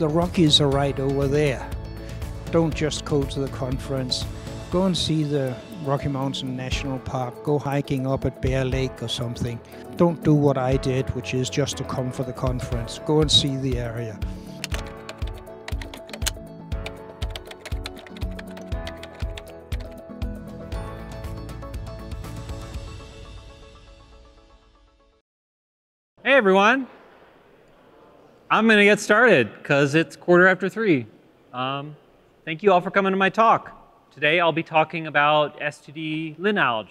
The Rockies are right over there. Don't just go to the conference. Go and see the Rocky Mountain National Park. Go hiking up at Bear Lake or something. Don't do what I did, which is just to come for the conference. Go and see the area. Hey everyone, I'm gonna get started because it's 3:15. Thank you all for coming to my talk. Today I'll be talking about std::linalg,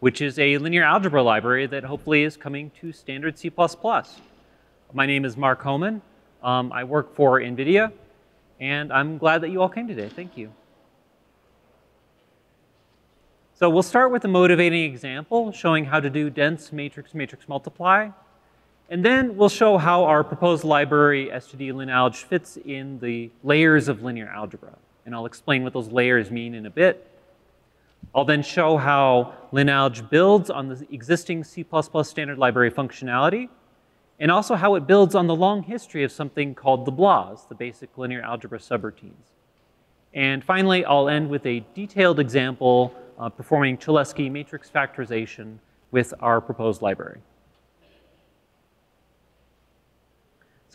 which is a linear algebra library that hopefully is coming to standard C++. My name is Mark Homan. I work for NVIDIA, and I'm glad that you all came today. Thank you. So we'll start with a motivating example showing how to do dense matrix-matrix multiply. And then we'll show how our proposed library, std::linalg, fits in the layers of linear algebra. And I'll explain what those layers mean in a bit. I'll then show how linalg builds on the existing C++ standard library functionality, and also how it builds on the long history of something called the BLAS, the basic linear algebra subroutines. And finally, I'll end with a detailed example performing Cholesky matrix factorization with our proposed library.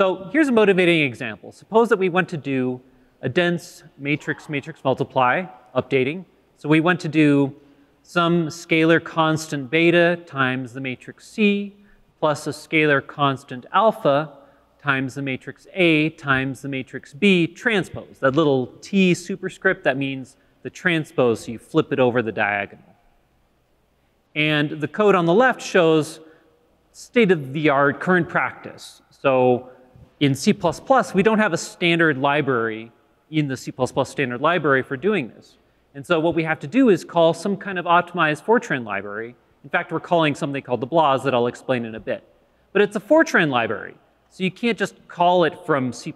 So here's a motivating example. Suppose that we want to do a dense matrix-matrix multiply updating. So we want to do some scalar constant beta times the matrix C plus a scalar constant alpha times the matrix A times the matrix B transpose. That little T superscript, that means the transpose, so you flip it over the diagonal. And the code on the left shows state-of-the-art current practice. So in C++, we don't have a standard library in the C++ standard library for doing this. And so what we have to do is call some kind of optimized Fortran library. In fact, we're calling something called the BLAS that I'll explain in a bit. But it's a Fortran library, so you can't just call it from C++.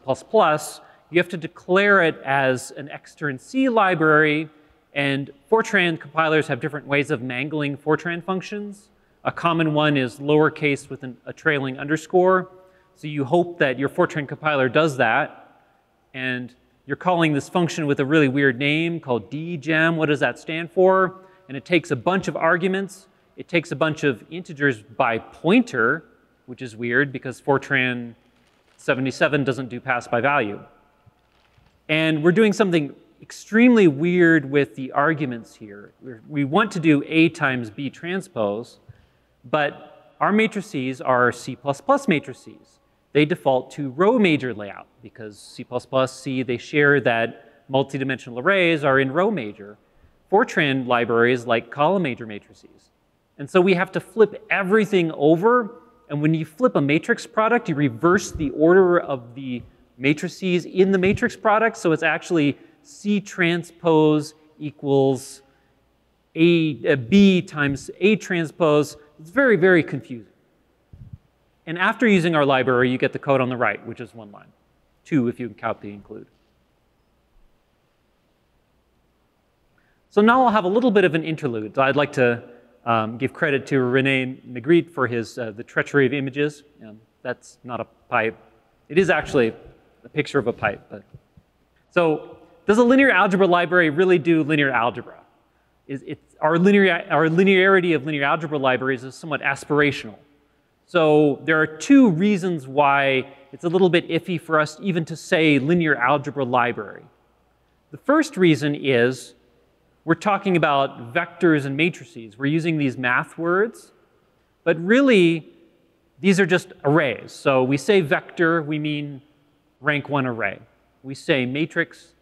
You have to declare it as an extern C library, and Fortran compilers have different ways of mangling Fortran functions. A common one is lowercase with a trailing underscore. So you hope that your Fortran compiler does that, and you're calling this function with a really weird name called dgem. What does that stand for? And it takes a bunch of arguments. It takes a bunch of integers by pointer, which is weird because Fortran 77 doesn't do pass by value. And we're doing something extremely weird with the arguments here. We want to do A times B transpose, but our matrices are C++ matrices. They default to row major layout because C++, C, they share that multidimensional arrays are in row major. Fortran libraries like column major matrices. And so we have to flip everything over, and when you flip a matrix product, you reverse the order of the matrices in the matrix product, so it's actually C transpose equals B times A transpose. It's very, very confusing. And after using our library, you get the code on the right, which is one line. Two, if you count the include. So now I'll have a little bit of an interlude. I'd like to give credit to René Magritte for his The Treachery of Images. That's not a pipe. It is actually a picture of a pipe. But. So does a linear algebra library really do linear algebra? Our linearity of linear algebra libraries is somewhat aspirational. So there are two reasons why it's a little bit iffy for us even to say linear algebra library. The first reason is we're talking about vectors and matrices. We're using these math words, but really these are just arrays. So we say vector, we mean rank 1 array. We say matrix,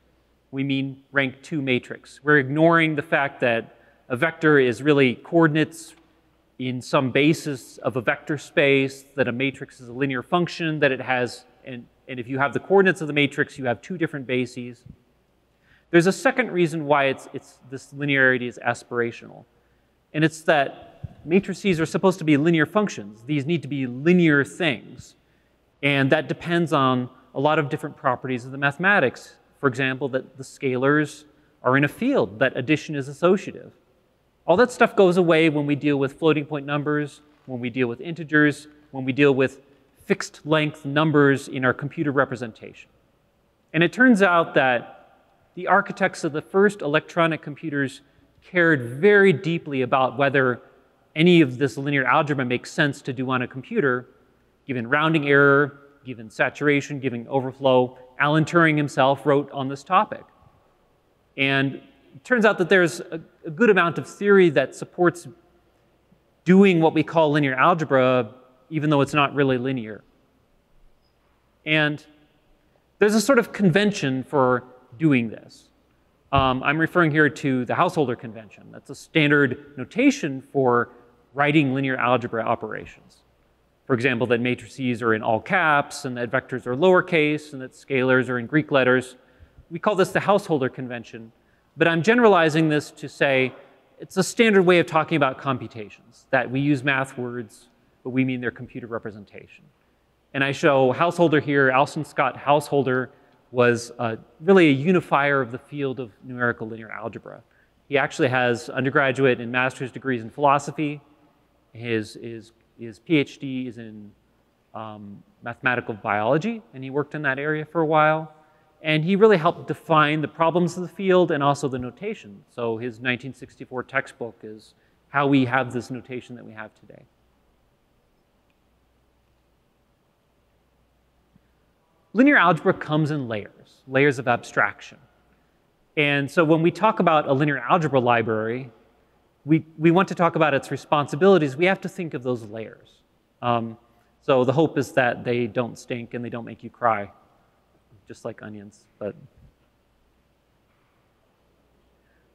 we mean rank 2 matrix. We're ignoring the fact that a vector is really coordinates in some basis of a vector space, that a matrix is a linear function, that it has, and if you have the coordinates of the matrix, you have two different bases. There's a second reason why this linearity is aspirational, and it's that matrices are supposed to be linear functions. These need to be linear things, and that depends on a lot of different properties of the mathematics. For example, that the scalars are in a field, that addition is associative. All that stuff goes away when we deal with floating point numbers, when we deal with integers, when we deal with fixed length numbers in our computer representation. And it turns out that the architects of the first electronic computers cared very deeply about whether any of this linear algebra makes sense to do on a computer, given rounding error, given saturation, given overflow. Alan Turing himself wrote on this topic. And it turns out that there's a good amount of theory that supports doing what we call linear algebra, even though it's not really linear. And there's a sort of convention for doing this. I'm referring here to the Householder convention. That's a standard notation for writing linear algebra operations. For example, that matrices are in all caps, and that vectors are lowercase, and that scalars are in Greek letters. We call this the Householder convention, but I'm generalizing this to say it's a standard way of talking about computations, that we use math words, but we mean their computer representation. And I show Householder here. Alston Scott Householder was really a unifier of the field of numerical linear algebra. He actually has undergraduate and master's degrees in philosophy. His PhD is in mathematical biology, and he worked in that area for a while. And he really helped define the problems of the field and also the notation. So his 1964 textbook is how we have this notation that we have today. Linear algebra comes in layers, layers of abstraction. And so when we talk about a linear algebra library, we want to talk about its responsibilities. We have to think of those layers. So the hope is that they don't stink and they don't make you cry, just like onions.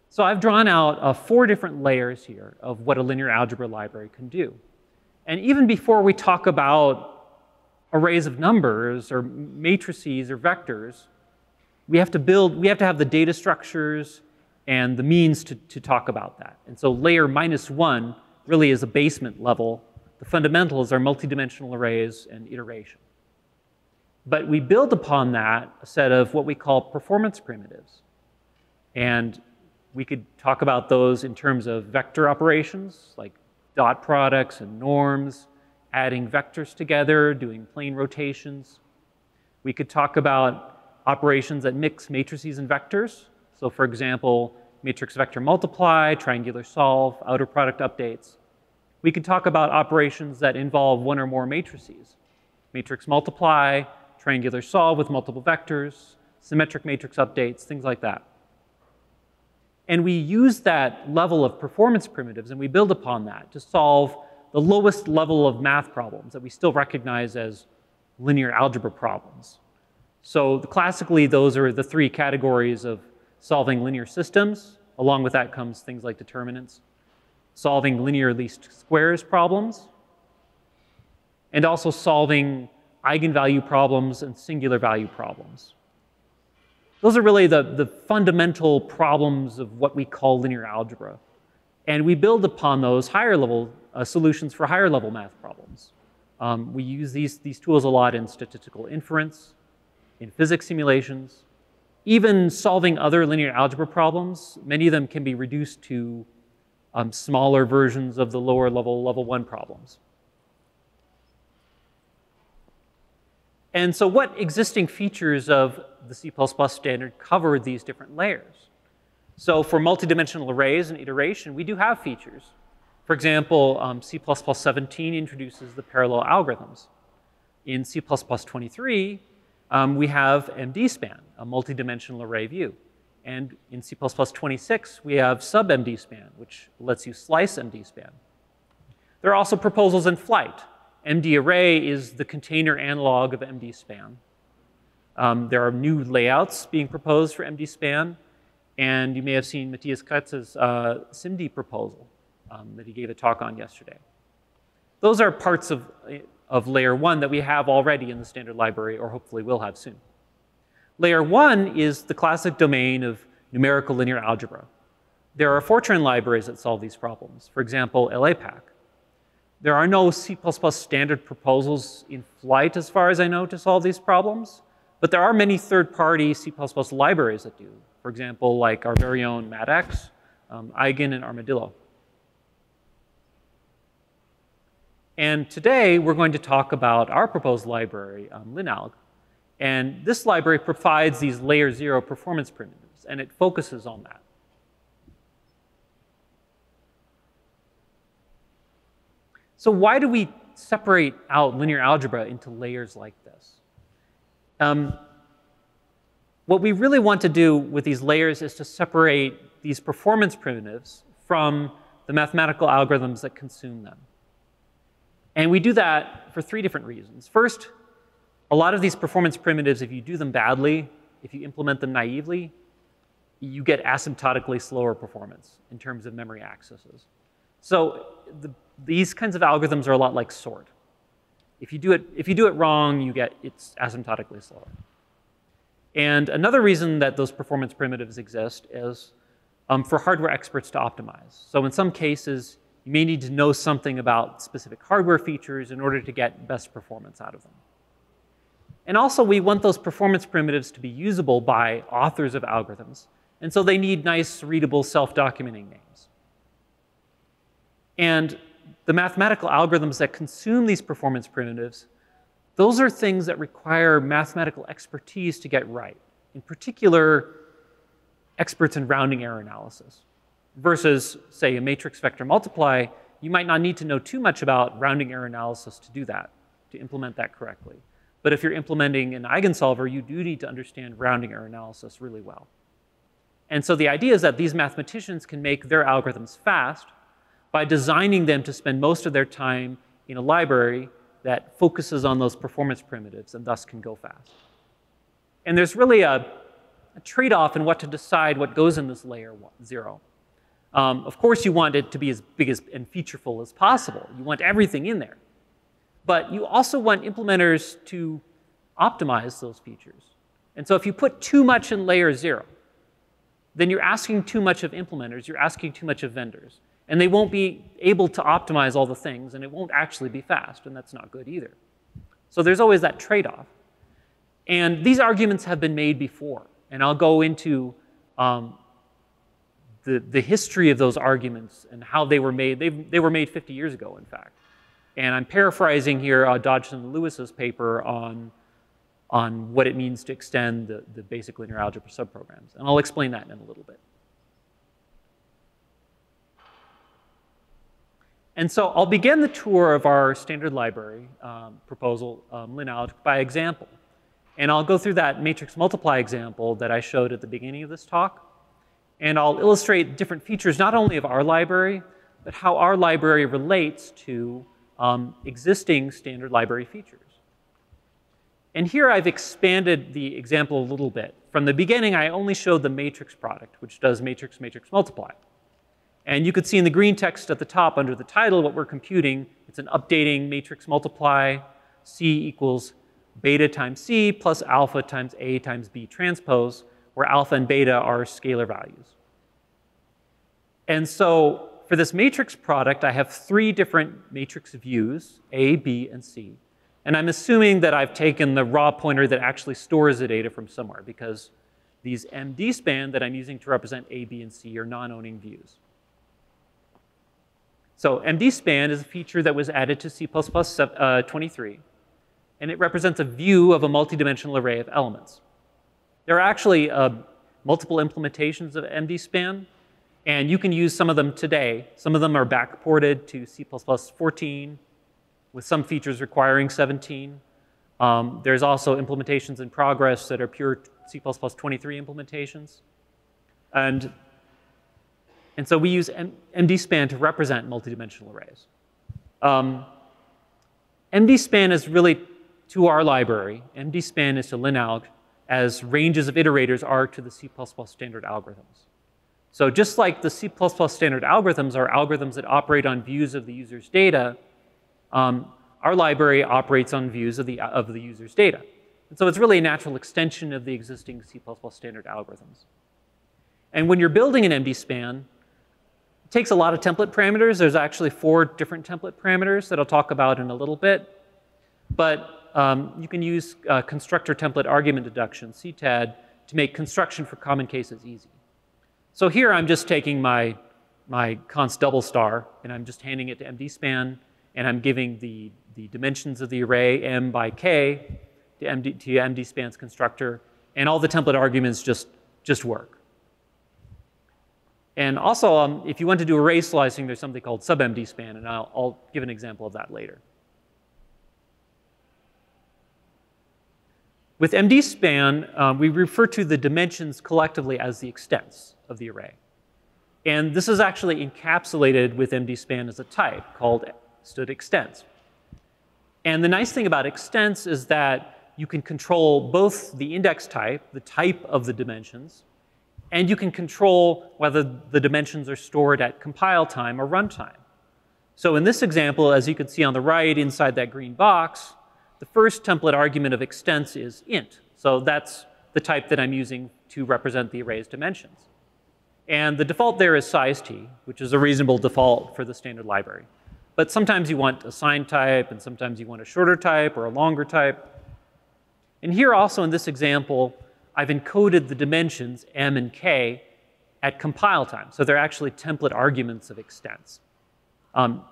So I've drawn out 4 different layers here of what a linear algebra library can do. And even before we talk about arrays of numbers or matrices or vectors, we have to have the data structures and the means to talk about that. And so layer -1 really is a basement level. The fundamentals are multidimensional arrays and iteration. But we build upon that a set of what we call performance primitives. And we could talk about those in terms of vector operations, like dot products and norms, adding vectors together, doing plane rotations. We could talk about operations that mix matrices and vectors. So for example, matrix vector multiply, triangular solve, outer product updates. We could talk about operations that involve one or more matrices. Matrix multiply, triangular solve with multiple vectors, symmetric matrix updates, things like that. And we use that level of performance primitives and we build upon that to solve the lowest level of math problems that we still recognize as linear algebra problems. So classically, those are the 3 categories of solving linear systems. Along with that comes things like determinants, solving linear least squares problems, and also solving eigenvalue problems and singular value problems. Those are really the fundamental problems of what we call linear algebra. And we build upon those higher level solutions for higher level math problems. We use these tools a lot in statistical inference, in physics simulations, even solving other linear algebra problems. Many of them can be reduced to smaller versions of the lower level 1 problems. And so what existing features of the C++ standard cover these different layers? So for multidimensional arrays and iteration, we do have features. For example, C++17 introduces the parallel algorithms. In C++23, we have MD-span, a multidimensional array view. And in C++26, we have sub-MD-span, which lets you slice MD-span. There are also proposals in flight. MD-array is the container analog of MD-span. There are new layouts being proposed for MD-span. And you may have seen Matthias Kretz's SIMD proposal that he gave a talk on yesterday. Those are parts of layer 1 that we have already in the standard library, or hopefully will have soon. Layer 1 is the classic domain of numerical linear algebra. There are Fortran libraries that solve these problems, for example, LAPACK. There are no C++ standard proposals in flight, as far as I know, to solve these problems, but there are many third-party C++ libraries that do, for example, like our very own MATX, Eigen, and Armadillo. And today, we're going to talk about our proposed library, LinAlg. And this library provides these layer 0 performance primitives, and it focuses on that. So why do we separate out linear algebra into layers like this? What we really want to do with these layers is to separate these performance primitives from the mathematical algorithms that consume them. And we do that for three different reasons. First, a lot of these performance primitives, if you do them badly, if you implement them naively, you get asymptotically slower performance in terms of memory accesses. So these kinds of algorithms are a lot like sort. If you do it wrong, it's asymptotically slower. And another reason that those performance primitives exist is for hardware experts to optimize. So in some cases, you may need to know something about specific hardware features in order to get best performance out of them. And also, we want those performance primitives to be usable by authors of algorithms. And so they need nice, readable, self-documenting names. And the mathematical algorithms that consume these performance primitives, those are things that require mathematical expertise to get right. In particular, experts in rounding error analysis. Versus, say, a matrix vector multiply, you might not need to know too much about rounding error analysis to do that, to implement that correctly. But if you're implementing an eigensolver, you do need to understand rounding error analysis really well. And so the idea is that these mathematicians can make their algorithms fast by designing them to spend most of their time in a library that focuses on those performance primitives and thus can go fast. And there's really a trade-off in what to decide what goes in this layer 0. Of course, you want it to be as big and featureful as possible. You want everything in there. But you also want implementers to optimize those features. And so if you put too much in layer 0, then you're asking too much of implementers. You're asking too much of vendors. And they won't be able to optimize all the things, and it won't actually be fast, and that's not good either. So there's always that trade-off. And these arguments have been made before, and I'll go into the history of those arguments and how they were made. They were made 50 years ago, in fact. And I'm paraphrasing here Dodgson and Lewis's paper on what it means to extend the basic linear algebra subprograms. And I'll explain that in a little bit. And so I'll begin the tour of our standard library proposal, LinAlg, by example. And I'll go through that matrix multiply example that I showed at the beginning of this talk. And I'll illustrate different features not only of our library, but how our library relates to existing standard library features. And here I've expanded the example a little bit. From the beginning, I only showed the matrix product, which does matrix-matrix multiply. And you could see in the green text at the top under the title what we're computing. It's an updating matrix multiply. C equals beta times C plus alpha times A times B transpose, where alpha and beta are scalar values. And so for this matrix product, I have three different matrix views, A, B, and C. And I'm assuming that I've taken the raw pointer that actually stores the data from somewhere, because these MD span that I'm using to represent A, B, and C are non-owning views. So MD-span is a feature that was added to C++23, and it represents a view of a multidimensional array of elements. There are actually multiple implementations of MD-span, and you can use some of them today. Some of them are backported to C++14, with some features requiring 17. There's also implementations in progress that are pure C++23 implementations. And so we use MD-span to represent multidimensional arrays. MD-span is really to our library. MD-span is to LinAlg as ranges of iterators are to the C++ standard algorithms. So just like the C++ standard algorithms are algorithms that operate on views of the user's data, our library operates on views of the user's data. And so it's really a natural extension of the existing C++ standard algorithms. And when you're building an MD-span, it takes a lot of template parameters. There's actually 4 different template parameters that I'll talk about in a little bit. But you can use constructor template argument deduction, CTAD, to make construction for common cases easy. So here I'm just taking my const double star, and I'm just handing it to MD-span, and I'm giving the dimensions of the array m by k, to MD spans constructor, and all the template arguments just work. And also, if you want to do array slicing, there's something called sub-MD span, and I'll give an example of that later. With MD span, we refer to the dimensions collectively as the extents of the array. And this is actually encapsulated with MD span as a type called std_extents. And the nice thing about extents is that you can control both the index type, the type of the dimensions, and you can control whether the dimensions are stored at compile time or runtime. So in this example, as you can see on the right inside that green box, the first template argument of extents is int. So that's the type that I'm using to represent the array's dimensions. And the default there is size t, which is a reasonable default for the standard library. But sometimes you want a signed type, and sometimes you want a shorter type or a longer type. And here also in this example, I've encoded the dimensions m and k at compile time. So they're actually template arguments of extents.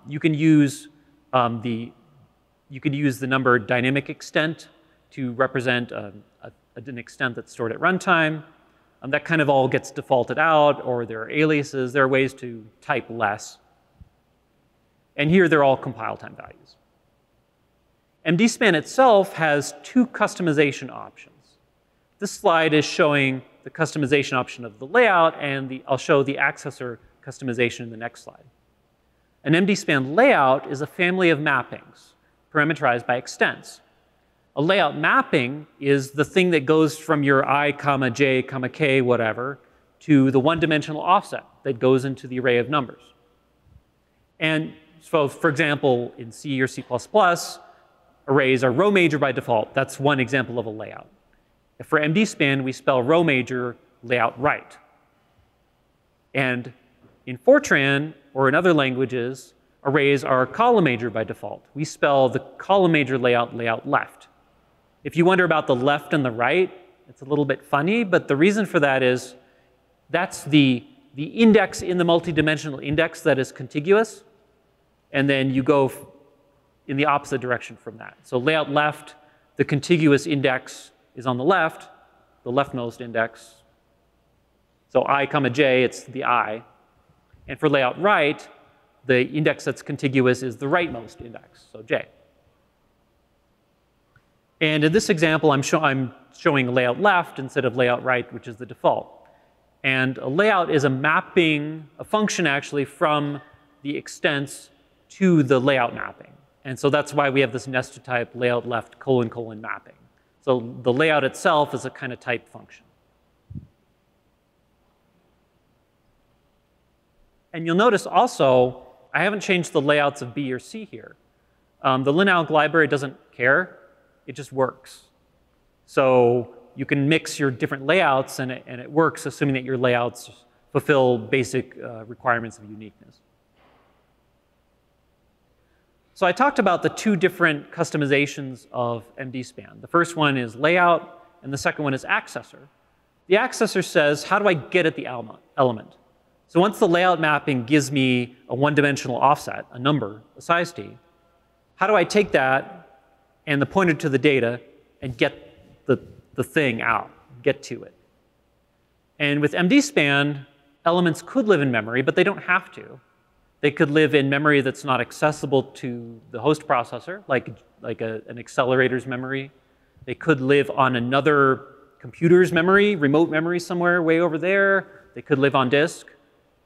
You can use the number dynamic extent to represent an extent that's stored at runtime. That kind of all gets defaulted out, or there are aliases. There are ways to type less. And here, they're all compile time values. MDSpan itself has two customization options. This slide is showing the customization option of the layout, and I'll show the accessor customization in the next slide. An MDSpan layout is a family of mappings parameterized by extents. A layout mapping is the thing that goes from your I, comma, j, comma, k, whatever, to the one-dimensional offset that goes into the array of numbers. And so, for example, in C or C++, arrays are row major by default. That's one example of a layout. For MDSpan, we spell row major layout right. And in Fortran, or in other languages, arrays are column major by default. We spell the column major layout left. If you wonder about the left and the right, it's a little bit funny, but the reason for that is that's the index in the multidimensional index that is contiguous, and then you go in the opposite direction from that. So layout left, the contiguous index is on the leftmost index. So I, comma, j, it's the I. And for layout right, the index that's contiguous is the rightmost index, so j. And in this example, I'm showing layout left instead of layout right, which is the default. And a layout is a mapping, a function actually, from the extents to the layout mapping. And so that's why we have this nested type layout left : : mapping. So the layout itself is a kind of type function. And you'll notice also, I haven't changed the layouts of B or C here. The linalg library doesn't care. It just works. So you can mix your different layouts, and it works, assuming that your layouts fulfill basic requirements of uniqueness. So I talked about the two different customizations of MDSpan. The first one is layout, and the second one is accessor. The accessor says, how do I get at the element? So once the layout mapping gives me a one-dimensional offset, a number, a size t, how do I take that and the pointer to the data and get the thing out, get to it? And with MDSpan, elements could live in memory, but they don't have to. They could live in memory that's not accessible to the host processor, like an accelerator's memory. They could live on another computer's memory, remote memory somewhere way over there. They could live on disk.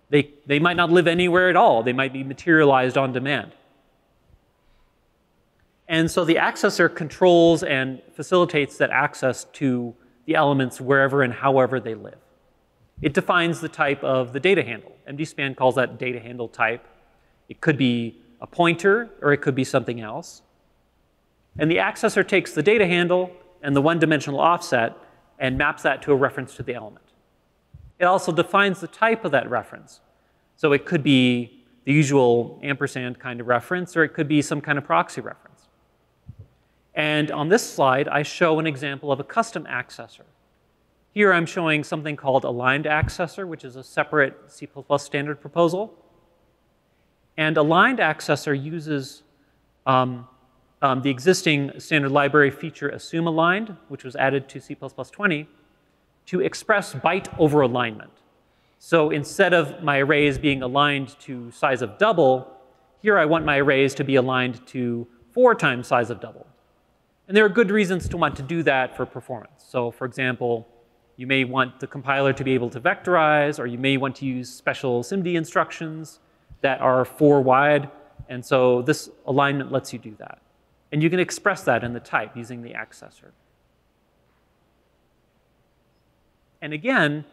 They might not live anywhere at all. They might be materialized on demand. And so the accessor controls and facilitates that access to the elements wherever and however they live. It defines the type of the data handle. MDSpan calls that data handle type. It could be a pointer, or it could be something else. And the accessor takes the data handle and the one-dimensional offset and maps that to a reference to the element. It also defines the type of that reference. So it could be the usual ampersand kind of reference, or it could be some kind of proxy reference. And on this slide, I show an example of a custom accessor. Here I'm showing something called aligned accessor, which is a separate C++ standard proposal. And aligned accessor uses The existing standard library feature assume-aligned, which was added to C++20, to express byte over alignment. So instead of my arrays being aligned to size of double, here I want my arrays to be aligned to 4 times size of double. And there are good reasons to want to do that for performance. So for example, you may want the compiler to be able to vectorize, or you may want to use special SIMD instructions that are 4 wide. And so this alignment lets you do that. And you can express that in the type using the accessor. And again,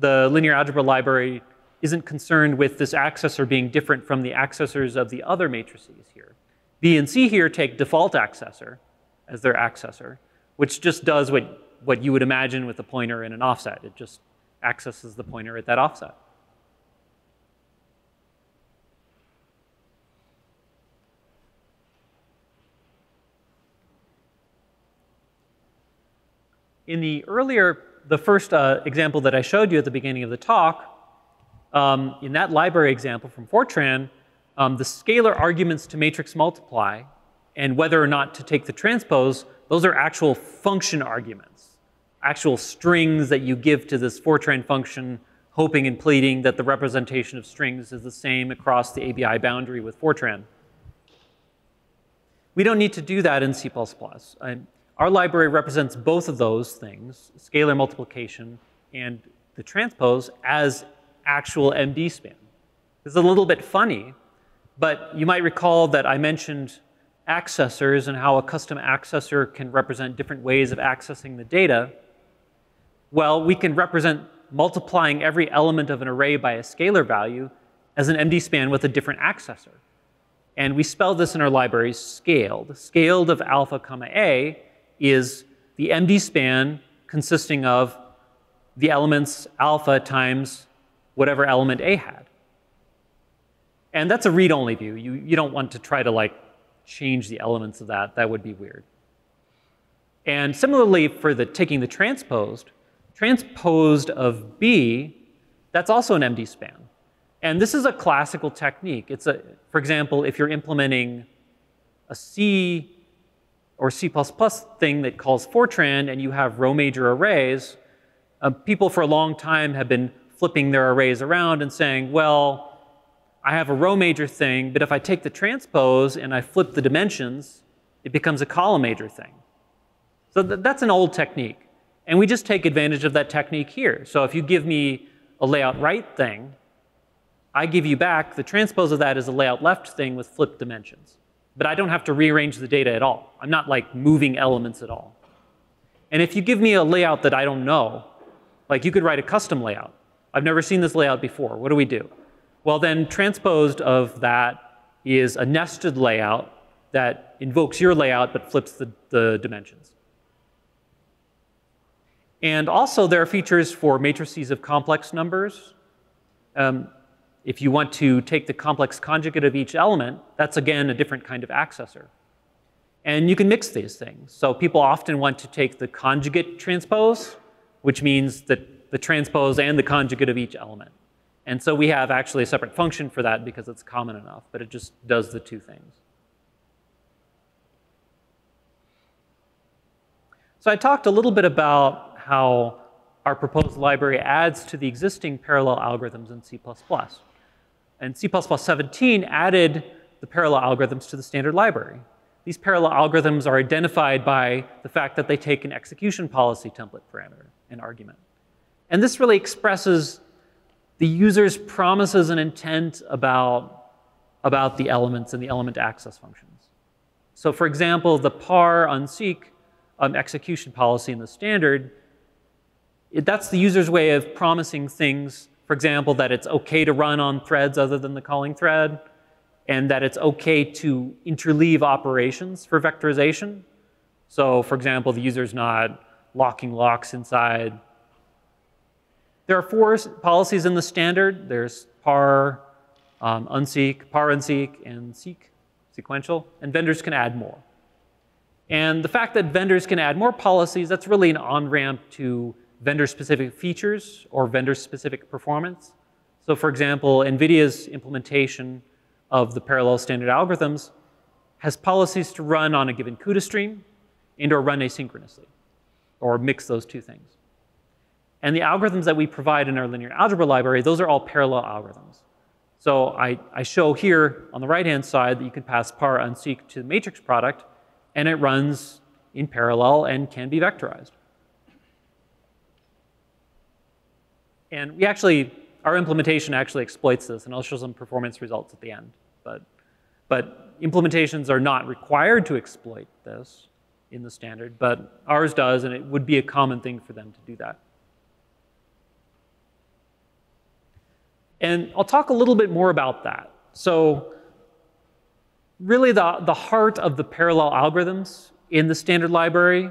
the linear algebra library isn't concerned with this accessor being different from the accessors of the other matrices here. B and C here take default accessor as their accessor, which just does what you would imagine with a pointer in an offset. It just accesses the pointer at that offset. In the first example that I showed you at the beginning of the talk, in that library example from Fortran, the scalar arguments to matrix multiply and whether or not to take the transpose, those are actual function arguments, actual strings that you give to this Fortran function, hoping and pleading that the representation of strings is the same across the ABI boundary with Fortran. We don't need to do that in C++. Our library represents both of those things, scalar multiplication and the transpose, as actual MD span. This is a little bit funny, but you might recall that I mentioned accessors and how a custom accessor can represent different ways of accessing the data. Well, we can represent multiplying every element of an array by a scalar value as an MD span with a different accessor. And we spell this in our library scaled. Scaled of alpha comma A is the MD span consisting of the elements alpha times whatever element A had. And that's a read-only view. You don't want to try to change the elements of that. That would be weird. And similarly for taking the transposed of B, that's also an MD span. And this is a classical technique. For example, if you're implementing a C or C++ thing that calls Fortran and you have row major arrays, people for a long time have been flipping their arrays around and saying, well, I have a row major thing, but if I take the transpose and I flip the dimensions, it becomes a column major thing. So that's an old technique. And we just take advantage of that technique here. So if you give me a layout right thing, I give you back the transpose of that is a layout left thing with flipped dimensions. But I don't have to rearrange the data at all. I'm not moving elements at all. And if you give me a layout that I don't know, you could write a custom layout. I've never seen this layout before. What do we do? Well, then transposed of that is a nested layout that invokes your layout but flips the dimensions. And also there are features for matrices of complex numbers. If you want to take the complex conjugate of each element, that's again a different kind of accessor. And you can mix these things. So people often want to take the conjugate transpose, which means that the transpose and the conjugate of each element. And so we have actually a separate function for that because it's common enough, but it just does the two things. So I talked a little bit about how our proposed library adds to the existing parallel algorithms in C++. And C++17 added the parallel algorithms to the standard library. These parallel algorithms are identified by the fact that they take an execution policy template parameter, an argument. And this really expresses the user's promises and intent about the elements and the element access functions. So for example, the par unseek execution policy in the standard, that's the user's way of promising things. For example, that it's okay to run on threads other than the calling thread, and that it's okay to interleave operations for vectorization. So for example, the user's not locking locks inside. There are 4 policies in the standard. There's par, unseek, par unseek, and seek, sequential, and vendors can add more. And the fact that vendors can add more policies, that's really an on-ramp to vendor-specific features or vendor-specific performance. So for example, NVIDIA's implementation of the parallel standard algorithms has policies to run on a given CUDA stream and or run asynchronously, or mix those two things. And the algorithms that we provide in our linear algebra library, those are all parallel algorithms. So I show here on the right-hand side that you can pass par unseek to the matrix product, and it runs in parallel and can be vectorized. And we actually, our implementation actually exploits this, and I'll show some performance results at the end. But implementations are not required to exploit this in the standard, but ours does, and it would be a common thing for them to do that. And I'll talk a little bit more about that. So really the heart of the parallel algorithms in the standard library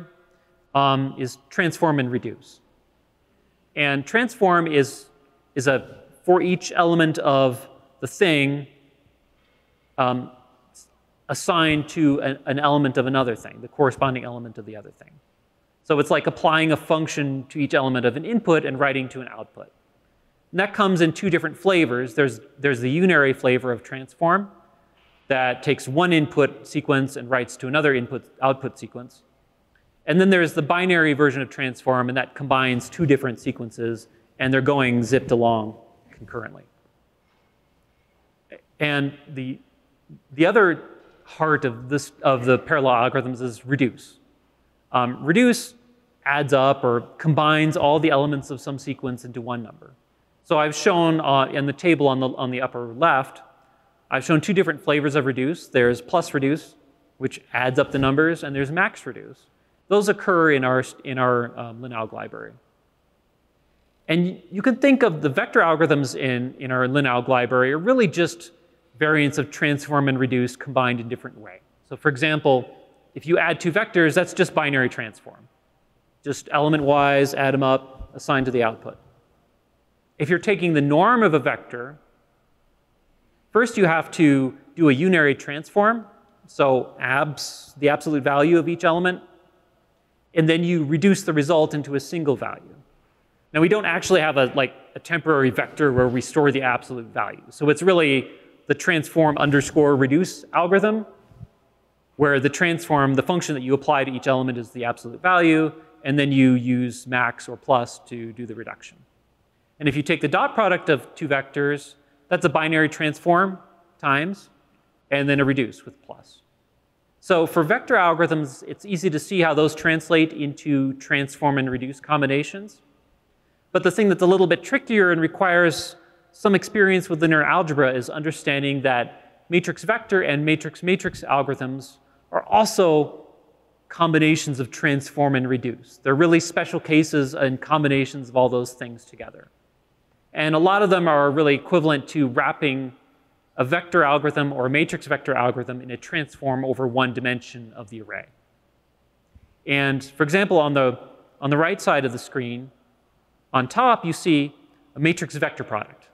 is transform and reduce. And transform is a, for each element of the thing, assigned to an element of another thing, the corresponding element of the other thing. So it's like applying a function to each element of an input and writing to an output. And that comes in two different flavors. There's the unary flavor of transform that takes one input sequence and writes to another output sequence. And then there's the binary version of transform, and that combines two different sequences, and they're going zipped along concurrently. And the other heart of the parallel algorithms is reduce. Reduce adds up or combines all the elements of some sequence into one number. So I've shown in the table on the upper left, I've shown two different flavors of reduce. There's plus reduce, which adds up the numbers, and there's max reduce. Those occur in our linalg library. And you can think of the vector algorithms in our linalg library are really just variants of transform and reduce combined in different ways. So for example, if you add two vectors, that's just binary transform. Just element-wise, add them up, assign to the output. If you're taking the norm of a vector, first you have to do a unary transform, so abs, the absolute value of each element, and then you reduce the result into a single value. Now we don't actually have a temporary vector where we store the absolute value, so it's really the transform underscore reduce algorithm, where the transform, the function that you apply to each element is the absolute value, and then you use max or plus to do the reduction. And if you take the dot product of two vectors, that's a binary transform times, and then a reduce with plus. So for vector algorithms, it's easy to see how those translate into transform and reduce combinations. But the thing that's a little bit trickier and requires some experience with linear algebra is understanding that matrix vector and matrix-matrix algorithms are also combinations of transform and reduce. They're really special cases and combinations of all those things together. And a lot of them are really equivalent to wrapping a vector algorithm or a matrix vector algorithm in a transform over one dimension of the array. And for example, on the right side of the screen, on top you see a matrix vector product.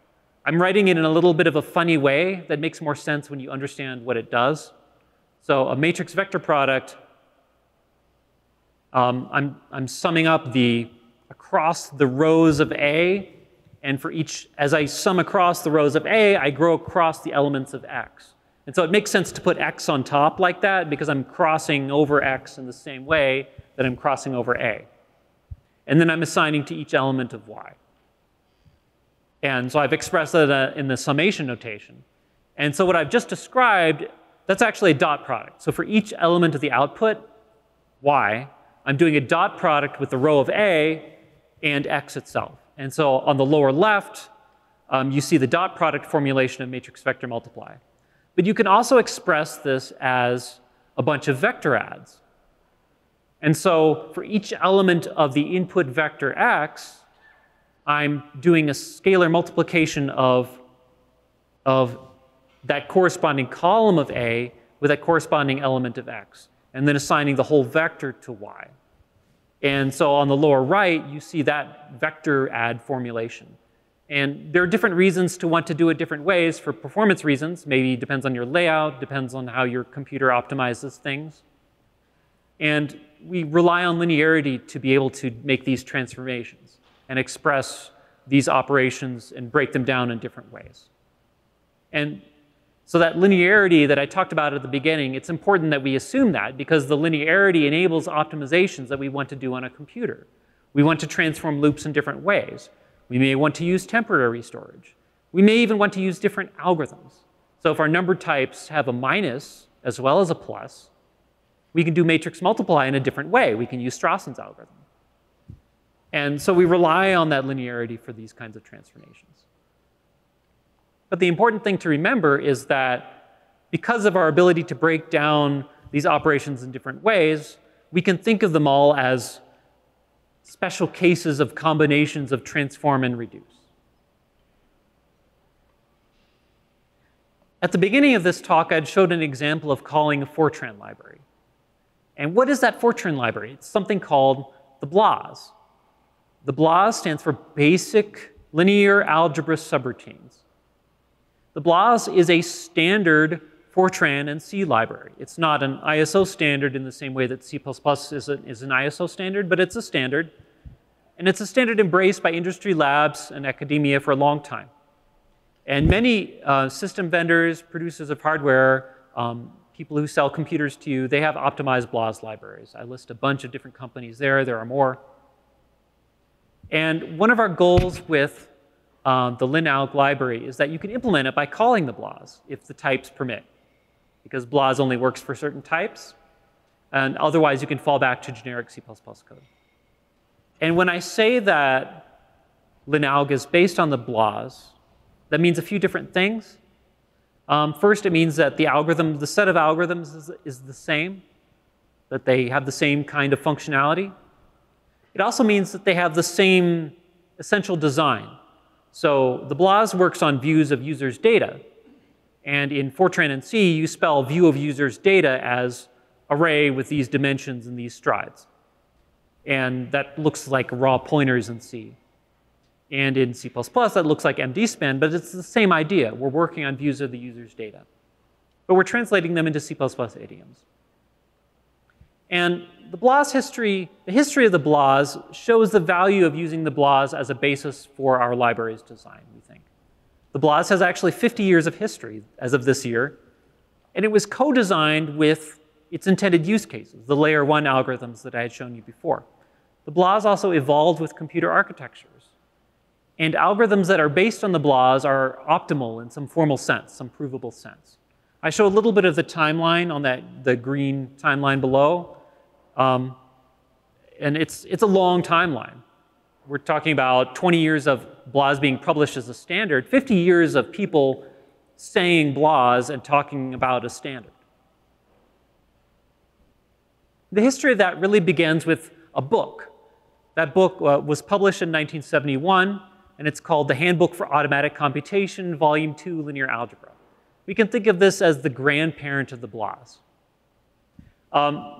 I'm writing it in a little bit of a funny way that makes more sense when you understand what it does. So a matrix vector product, I'm summing up across the rows of A, and for each, as I sum across the rows of A, I grow across the elements of X. And so it makes sense to put X on top like that because I'm crossing over X in the same way that I'm crossing over A. And then I'm assigning to each element of Y. And so I've expressed that in the summation notation. And so what I've just described, that's actually a dot product. So for each element of the output, Y, I'm doing a dot product with the row of A and X itself. And so on the lower left, you see the dot product formulation of matrix vector multiply. But you can also express this as a bunch of vector adds. And so for each element of the input vector X, I'm doing a scalar multiplication of that corresponding column of A with that corresponding element of X, and then assigning the whole vector to Y. And so on the lower right, you see that vector add formulation. And there are different reasons to want to do it different ways for performance reasons. Maybe depends on your layout, depends on how your computer optimizes things. And we rely on linearity to be able to make these transformations and express these operations and break them down in different ways. And So that linearity that I talked about at the beginning, it's important that we assume that, because the linearity enables optimizations that we want to do on a computer. We want to transform loops in different ways. We may want to use temporary storage. We may even want to use different algorithms. So if our number types have a minus as well as a plus, we can do matrix multiply in a different way. We can use Strawson's algorithm. And so we rely on that linearity for these kinds of transformations. But the important thing to remember is that because of our ability to break down these operations in different ways, we can think of them all as special cases of combinations of transform and reduce. At the beginning of this talk, I'd showed an example of calling a Fortran library. And what is that Fortran library? It's something called the BLAS. The BLAS stands for Basic Linear Algebra Subroutines. The BLAS is a standard Fortran and C library. It's not an ISO standard in the same way that C++ is an ISO standard, but it's a standard. And it's a standard embraced by industry labs and academia for a long time. And many system vendors, producers of hardware, people who sell computers to you, they have optimized BLAS libraries. I list a bunch of different companies there. There are more. And one of our goals with the linalg library is that you can implement it by calling the BLAS if the types permit, because BLAS only works for certain types, and otherwise you can fall back to generic C++ code. And when I say that linalg is based on the BLAS, that means a few different things. First, it means that the algorithm, the set of algorithms is the same, that they have the same kind of functionality. It also means that they have the same essential design. So the BLAS works on views of users' data. And in Fortran and C, you spell view of users' data as array with these dimensions and these strides. And that looks like raw pointers in C. And in C++, that looks like MDSpan, but it's the same idea. We're working on views of the user's data, but we're translating them into C++ idioms. And the BLAS history, the history of the BLAS shows the value of using the BLAS as a basis for our library's design, we think. The BLAS has actually 50 years of history as of this year, and it was co-designed with its intended use cases, the layer one algorithms that I had shown you before. The BLAS also evolved with computer architectures, and algorithms that are based on the BLAS are optimal in some formal sense, some provable sense. I show a little bit of the timeline on that, the green timeline below. And it's a long timeline. We're talking about 20 years of BLAS being published as a standard, 50 years of people saying BLAS and talking about a standard. The history of that really begins with a book. That book was published in 1971, and it's called The Handbook for Automatic Computation, Volume 2, Linear Algebra. We can think of this as the grandparent of the BLAS.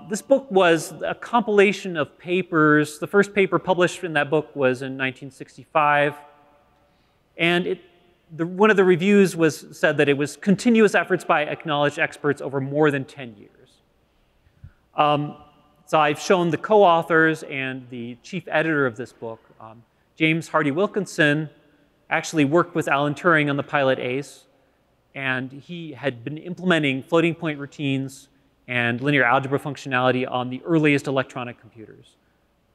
This book was a compilation of papers. The first paper published in that book was in 1965. And one of the reviews said that it was continuous efforts by acknowledged experts over more than 10 years. So I've shown the co-authors and the chief editor of this book. James Hardy Wilkinson actually worked with Alan Turing on the Pilot Ace, and he had been implementing floating point routines and linear algebra functionality on the earliest electronic computers.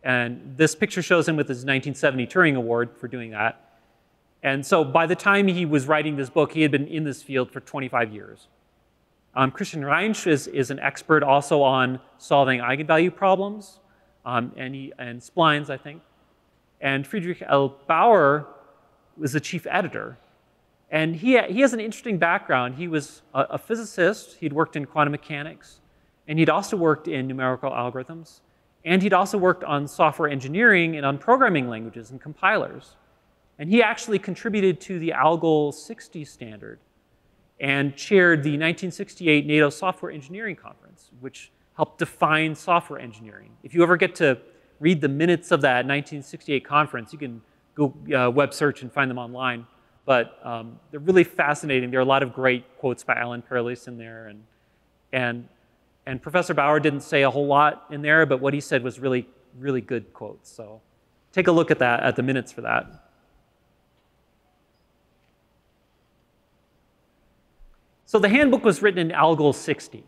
And this picture shows him with his 1970 Turing Award for doing that. And so by the time he was writing this book, he had been in this field for 25 years. Christian Reinsch is an expert also on solving eigenvalue problems, and splines, I think. And Friedrich L. Bauer was the chief editor. And he has an interesting background. He was a physicist. He'd worked in quantum mechanics. And he'd also worked in numerical algorithms. And he'd also worked on software engineering and on programming languages and compilers. And he actually contributed to the ALGOL 60 standard and chaired the 1968 NATO Software Engineering Conference, which helped define software engineering. If you ever get to read the minutes of that 1968 conference, you can go web search and find them online. But they're really fascinating. There are a lot of great quotes by Alan Perlis in there. And Professor Bauer didn't say a whole lot in there, but what he said was really, really good quotes. So take a look at that, at the minutes for that. So the handbook was written in ALGOL 60.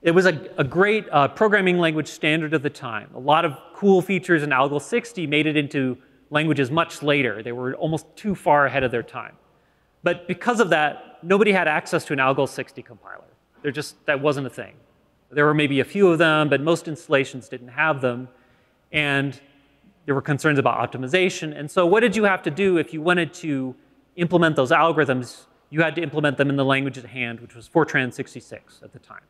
It was a great programming language standard of the time. A lot of cool features in ALGOL 60 made it into languages much later. They were almost too far ahead of their time. But because of that, nobody had access to an ALGOL 60 compiler. That wasn't a thing. There were maybe a few of them, but most installations didn't have them. And there were concerns about optimization. And so what did you have to do if you wanted to implement those algorithms? You had to implement them in the language at hand, which was Fortran 66 at the time.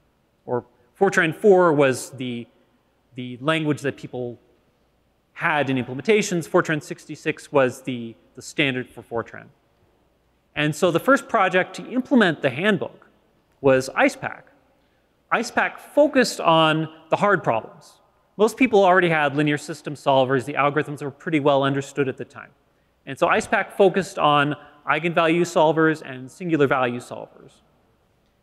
Or Fortran 4 was the language that people had in implementations. Fortran 66 was the standard for Fortran. And so the first project to implement the handbook was ICEPack. ICEPack focused on the hard problems. Most people already had linear system solvers. The algorithms were pretty well understood at the time. And so ICEPack focused on eigenvalue solvers and singular value solvers.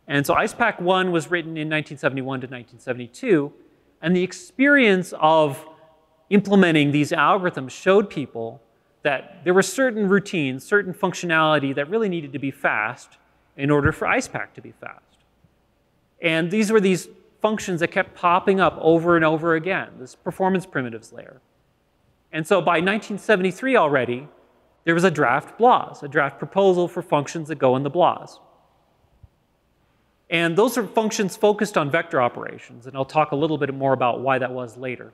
And so ICEPack 1 was written in 1971 to 1972, and the experience of implementing these algorithms showed people that there were certain routines, certain functionality that really needed to be fast in order for ICEPack to be fast. And these were these functions that kept popping up over and over again, this performance primitives layer. And so by 1973 already, there was a draft BLAS, a draft proposal for functions that go in the BLAS. And those are functions focused on vector operations, and I'll talk a little bit more about why that was later.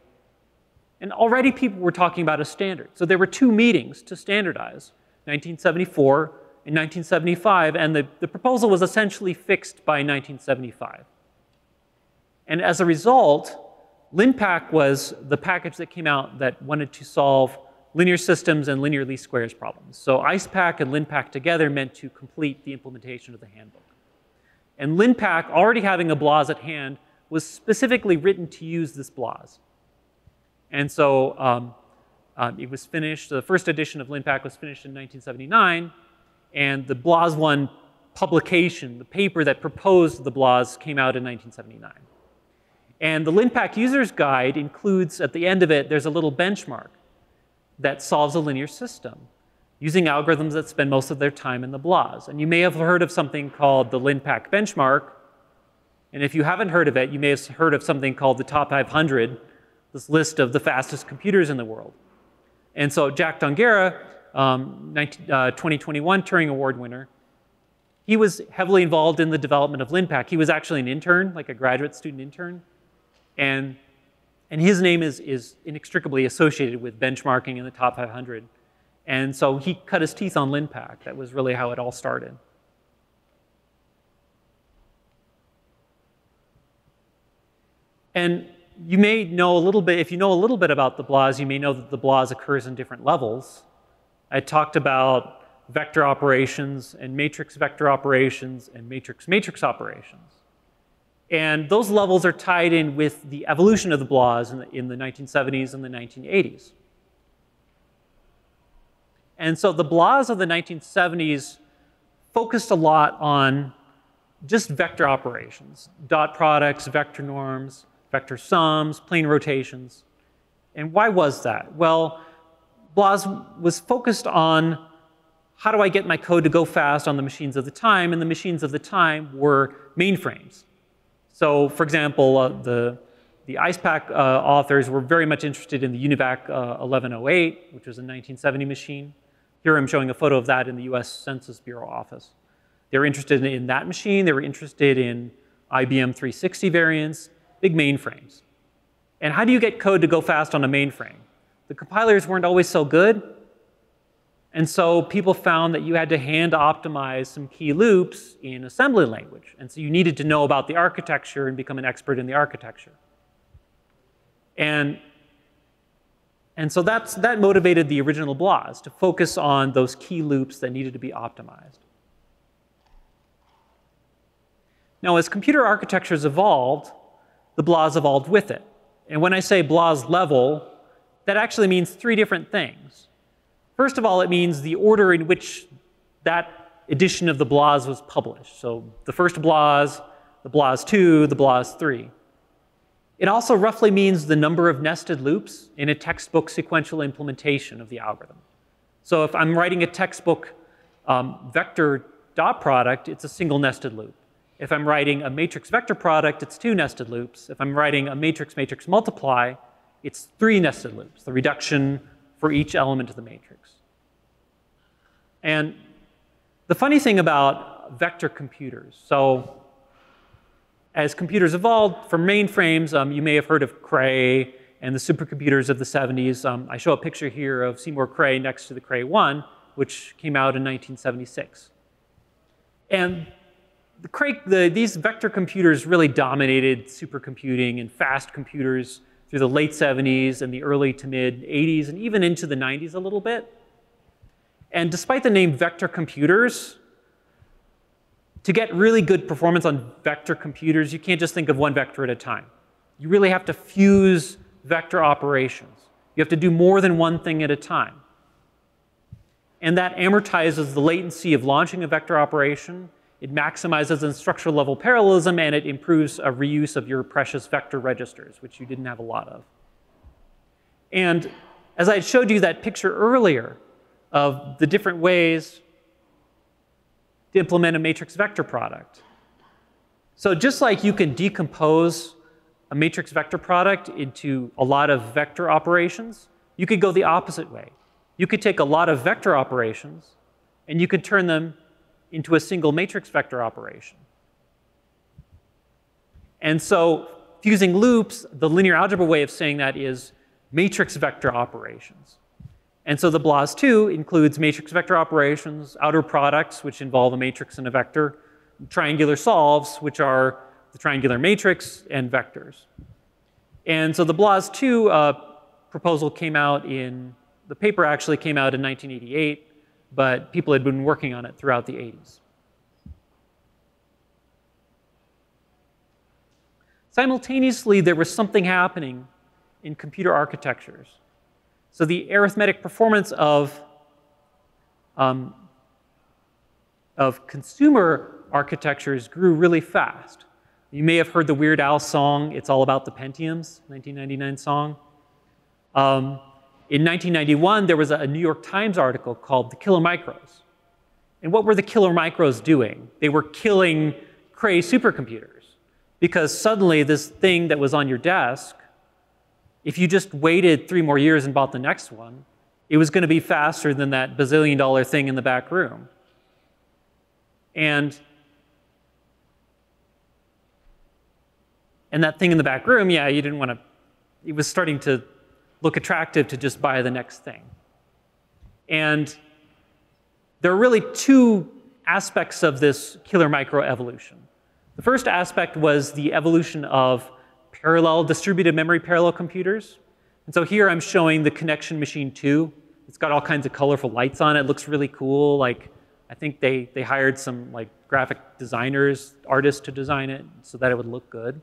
And already people were talking about a standard. So there were two meetings to standardize, 1974 and 1975, and the proposal was essentially fixed by 1975. And as a result, LINPack was the package that came out that wanted to solve linear systems and linear least squares problems. So ICEPack and LINPack together meant to complete the implementation of the handbook. And LINPack, already having a BLAS at hand, was specifically written to use this BLAS. And so it was finished. The first edition of LINPack was finished in 1979. And the BLAS 1 publication, the paper that proposed the BLAS, came out in 1979. And the LINPack user's guide includes, at the end of it, there's a little benchmark that solves a linear system using algorithms that spend most of their time in the BLAS. And you may have heard of something called the LINPack benchmark. And if you haven't heard of it, you may have heard of something called the Top 500, this list of the fastest computers in the world. And so Jack Dongera, 2021 Turing Award winner, he was heavily involved in the development of LINPack. He was actually an intern, like a graduate student intern. And his name is inextricably associated with benchmarking in the Top 500. And so he cut his teeth on LINPack. That was really how it all started. And you may know a little bit, if you know a little bit about the BLAS, you may know that the BLAS occurs in different levels. I talked about vector operations and matrix vector operations and matrix-matrix operations. And those levels are tied in with the evolution of the BLAS in the 1970s and the 1980s. And so the BLAS of the 1970s focused a lot on just vector operations, dot products, vector norms, vector sums, plane rotations. And why was that? Well, BLAS was focused on how do I get my code to go fast on the machines of the time, and the machines of the time were mainframes. So for example, the ICEPack authors were very much interested in the UNIVAC 1108, which was a 1970 machine. Here I'm showing a photo of that in the US Census Bureau office. They were interested in that machine. They were interested in IBM 360 variants, big mainframes. And how do you get code to go fast on a mainframe? The compilers weren't always so good. And so people found that you had to hand optimize some key loops in assembly language. And so you needed to know about the architecture and become an expert in the architecture. And so that motivated the original BLAS to focus on those key loops that needed to be optimized. Now, as computer architectures evolved, the BLAS evolved with it. And when I say BLAS level, that actually means three different things. First of all, it means the order in which that edition of the BLAS was published. So the first BLAS, the BLAS 2, the BLAS 3. It also roughly means the number of nested loops in a textbook sequential implementation of the algorithm. So if I'm writing a textbook vector dot product, it's a single nested loop. If I'm writing a matrix vector product, it's 2 nested loops. If I'm writing a matrix-matrix multiply, it's 3 nested loops, the reduction for each element of the matrix. And the funny thing about vector computers, so as computers evolved from mainframes, you may have heard of Cray and the supercomputers of the 70s. I show a picture here of Seymour Cray next to the Cray 1, which came out in 1976. And these vector computers really dominated supercomputing and fast computers through the late 70s and the early to mid 80s and even into the 90s a little bit. And despite the name vector computers, to get really good performance on vector computers, you can't just think of one vector at a time. You really have to fuse vector operations. You have to do more than one thing at a time. And that amortizes the latency of launching a vector operation. It maximizes instructor level parallelism, and it improves a reuse of your precious vector registers, which you didn't have a lot of. And as I showed you that picture earlier of the different ways to implement a matrix vector product. So just like you can decompose a matrix vector product into a lot of vector operations, you could go the opposite way. You could take a lot of vector operations and you could turn them into a single matrix vector operation. And so fusing loops, the linear algebra way of saying that is matrix vector operations. And so the BLAS2 includes matrix vector operations, outer products, which involve a matrix and a vector, and triangular solves, which are the triangular matrix and vectors. And so the BLAS2 proposal came out in, the paper actually came out in 1988, but people had been working on it throughout the 80s. Simultaneously, there was something happening in computer architectures. So the arithmetic performance of consumer architectures grew really fast. You may have heard the Weird Al song, It's All About the Pentiums, 1999 song. In 1991, there was a New York Times article called The Killer Micros. And what were the Killer Micros doing? They were killing Cray supercomputers because suddenly this thing that was on your desk, if you just waited 3 more years and bought the next one, it was going to be faster than that bazillion-dollar thing in the back room. And that thing in the back room, yeah, you didn't want to, it was starting to look attractive to just buy the next thing. And there are really 2 aspects of this killer microevolution. The first aspect was the evolution of parallel distributed memory parallel computers. And so here I'm showing the Connection Machine 2. It's got all kinds of colorful lights on it. It looks really cool. Like, I think they hired some like graphic designers, artists to design it so that it would look good.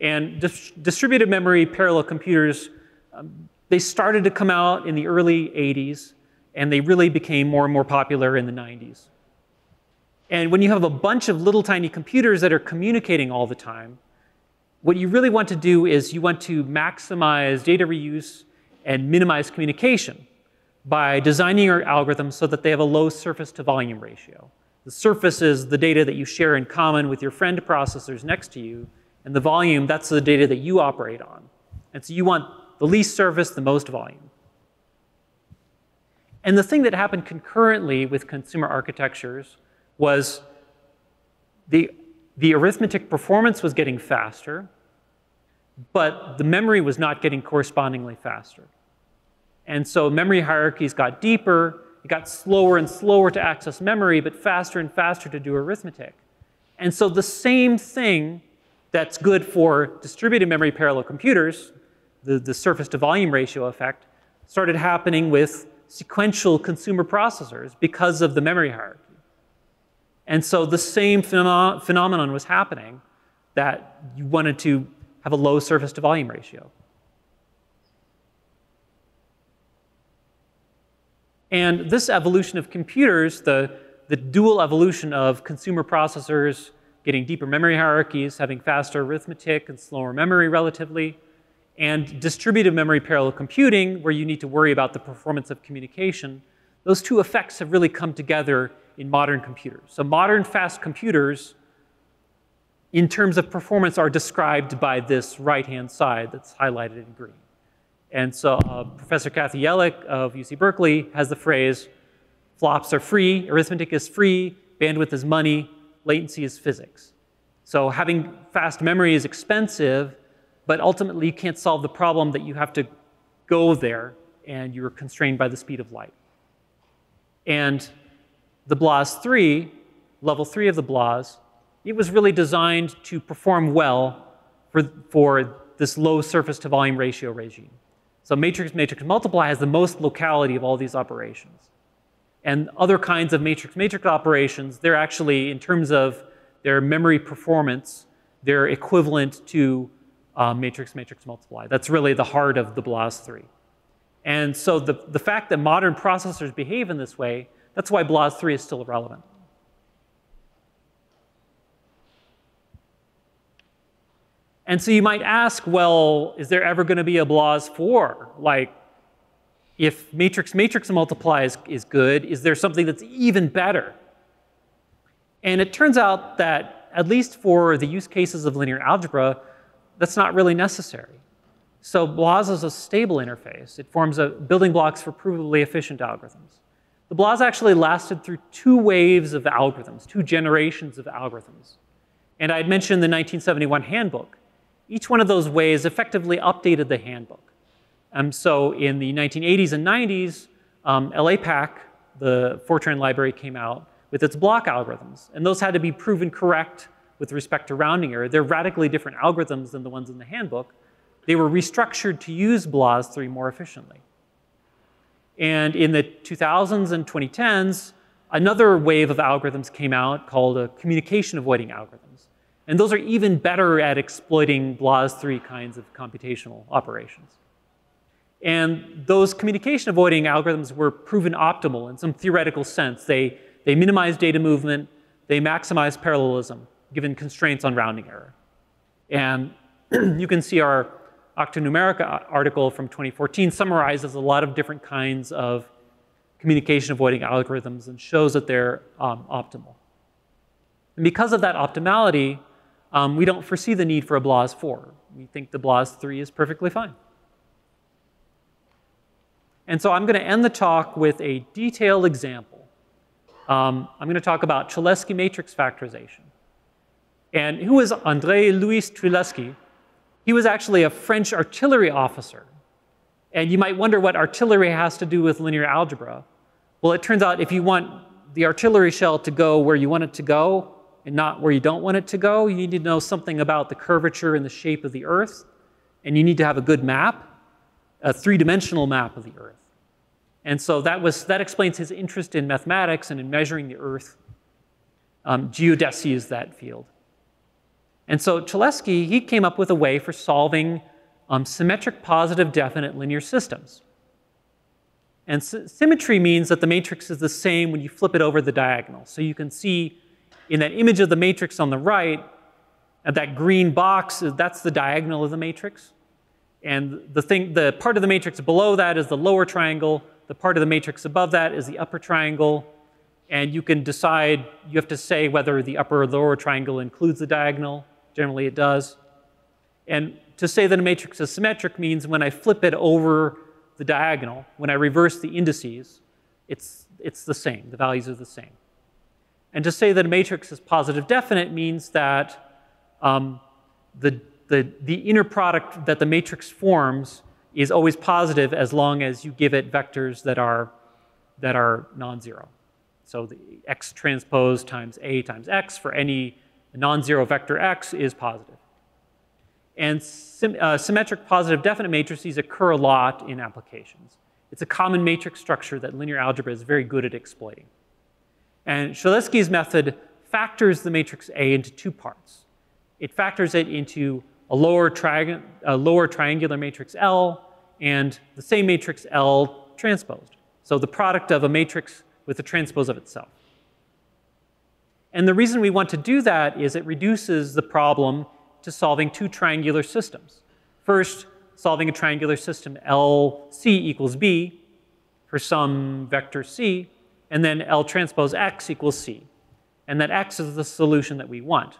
And distributed memory parallel computers, they started to come out in the early 80s, and they really became more and more popular in the 90s. And when you have a bunch of little tiny computers that are communicating all the time, what you really want to do is you want to maximize data reuse and minimize communication by designing your algorithms so that they have a low surface to volume ratio. The surface is the data that you share in common with your friend processors next to you, and the volume, that's the data that you operate on. And so you want the least surface, the most volume. And the thing that happened concurrently with consumer architectures was the arithmetic performance was getting faster, but the memory was not getting correspondingly faster. And so memory hierarchies got deeper, it got slower and slower to access memory, but faster and faster to do arithmetic. And so the same thing that's good for distributed memory parallel computers, the surface to volume ratio effect, started happening with sequential consumer processors because of the memory hierarchy. And so the same phenomenon was happening, that you wanted to have a low surface to volume ratio. And this evolution of computers, the dual evolution of consumer processors getting deeper memory hierarchies, having faster arithmetic and slower memory relatively, and distributed memory parallel computing, where you need to worry about the performance of communication, those 2 effects have really come together in modern computers. So modern fast computers in terms of performance are described by this right-hand side that's highlighted in green. And so Professor Kathy Yelick of UC Berkeley has the phrase, flops are free, arithmetic is free, bandwidth is money, latency is physics. So having fast memory is expensive, but ultimately you can't solve the problem that you have to go there and you're constrained by the speed of light. And the BLAS3, level 3 of the BLAS, it was really designed to perform well for this low surface to volume ratio regime. So matrix-matrix multiply has the most locality of all these operations. And other kinds of matrix-matrix operations, they're actually, in terms of their memory performance, they're equivalent to matrix-matrix multiply. That's really the heart of the BLAS3. And so the fact that modern processors behave in this way, that's why BLAS3 is still relevant. And so you might ask, well, is there ever going to be a BLAS4? Like, if matrix-matrix multiply is good, is there something that's even better? And it turns out that, at least for the use cases of linear algebra, that's not really necessary. So BLAS is a stable interface. It forms building blocks for provably efficient algorithms. The BLAS actually lasted through two waves of algorithms, two generations of algorithms. And I had mentioned the 1971 handbook. Each one of those waves effectively updated the handbook. So in the 1980s and 90s, LAPACK, the Fortran library, came out with its block algorithms. And those had to be proven correct with respect to rounding error. They're radically different algorithms than the ones in the handbook. They were restructured to use BLAS3 more efficiently. And in the 2000s and 2010s, another wave of algorithms came out called communication avoiding algorithms. And those are even better at exploiting BLAS3 kinds of computational operations. And those communication avoiding algorithms were proven optimal in some theoretical sense. They minimize data movement, they maximize parallelism, given constraints on rounding error. And you can see our Octanumerica article from 2014 summarizes a lot of different kinds of communication avoiding algorithms and shows that they're optimal. And because of that optimality, we don't foresee the need for a BLAS4. We think the BLAS3 is perfectly fine. And so I'm going to end the talk with a detailed example. I'm going to talk about Cholesky matrix factorization. And who is André-Louis Cholesky? He was actually a French artillery officer. And you might wonder what artillery has to do with linear algebra. Well, it turns out if you want the artillery shell to go where you want it to go and not where you don't want it to go, you need to know something about the curvature and the shape of the Earth. And you need to have a good map, a three-dimensional map of the Earth. And so that explains his interest in mathematics and in measuring the Earth. Geodesy is that field. And so Cholesky, he came up with a way for solving symmetric positive definite linear systems. And symmetry means that the matrix is the same when you flip it over the diagonal. So you can see in that image of the matrix on the right, that green box, that's the diagonal of the matrix. And the part of the matrix below that is the lower triangle. The part of the matrix above that is the upper triangle. And you can decide, you have to say whether the upper or lower triangle includes the diagonal. Generally it does. And to say that a matrix is symmetric means when I flip it over the diagonal, when I reverse the indices, it's the same, the values are the same. And to say that a matrix is positive definite means that the inner product that the matrix forms is always positive as long as you give it vectors that are non-zero. So the x transpose times a times x for any non-zero vector x is positive. And symmetric positive definite matrices occur a lot in applications. It's a common matrix structure that linear algebra is very good at exploiting. And Cholesky's method factors the matrix A into two parts. It factors it into a lower triangular matrix L and the same matrix L transposed. So the product of a matrix with the transpose of itself. And the reason we want to do that is it reduces the problem to solving two triangular systems. First, solving a triangular system LC equals B for some vector C, and then L transpose X equals C. And that X is the solution that we want.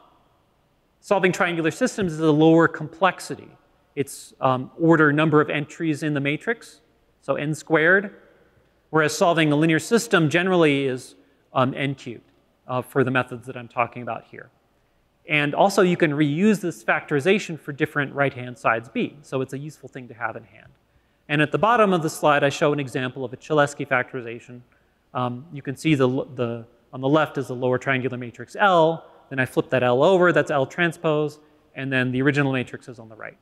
solving triangular systems is a lower complexity. It's order number of entries in the matrix, so n squared, whereas solving a linear system generally is n cubed for the methods that I'm talking about here. And also you can reuse this factorization for different right-hand sides B, so it's a useful thing to have in hand. And at the bottom of the slide, I show an example of a Cholesky factorization. You can see on the left is the lower triangular matrix L, then I flip that L over, that's L transpose, and then the original matrix is on the right.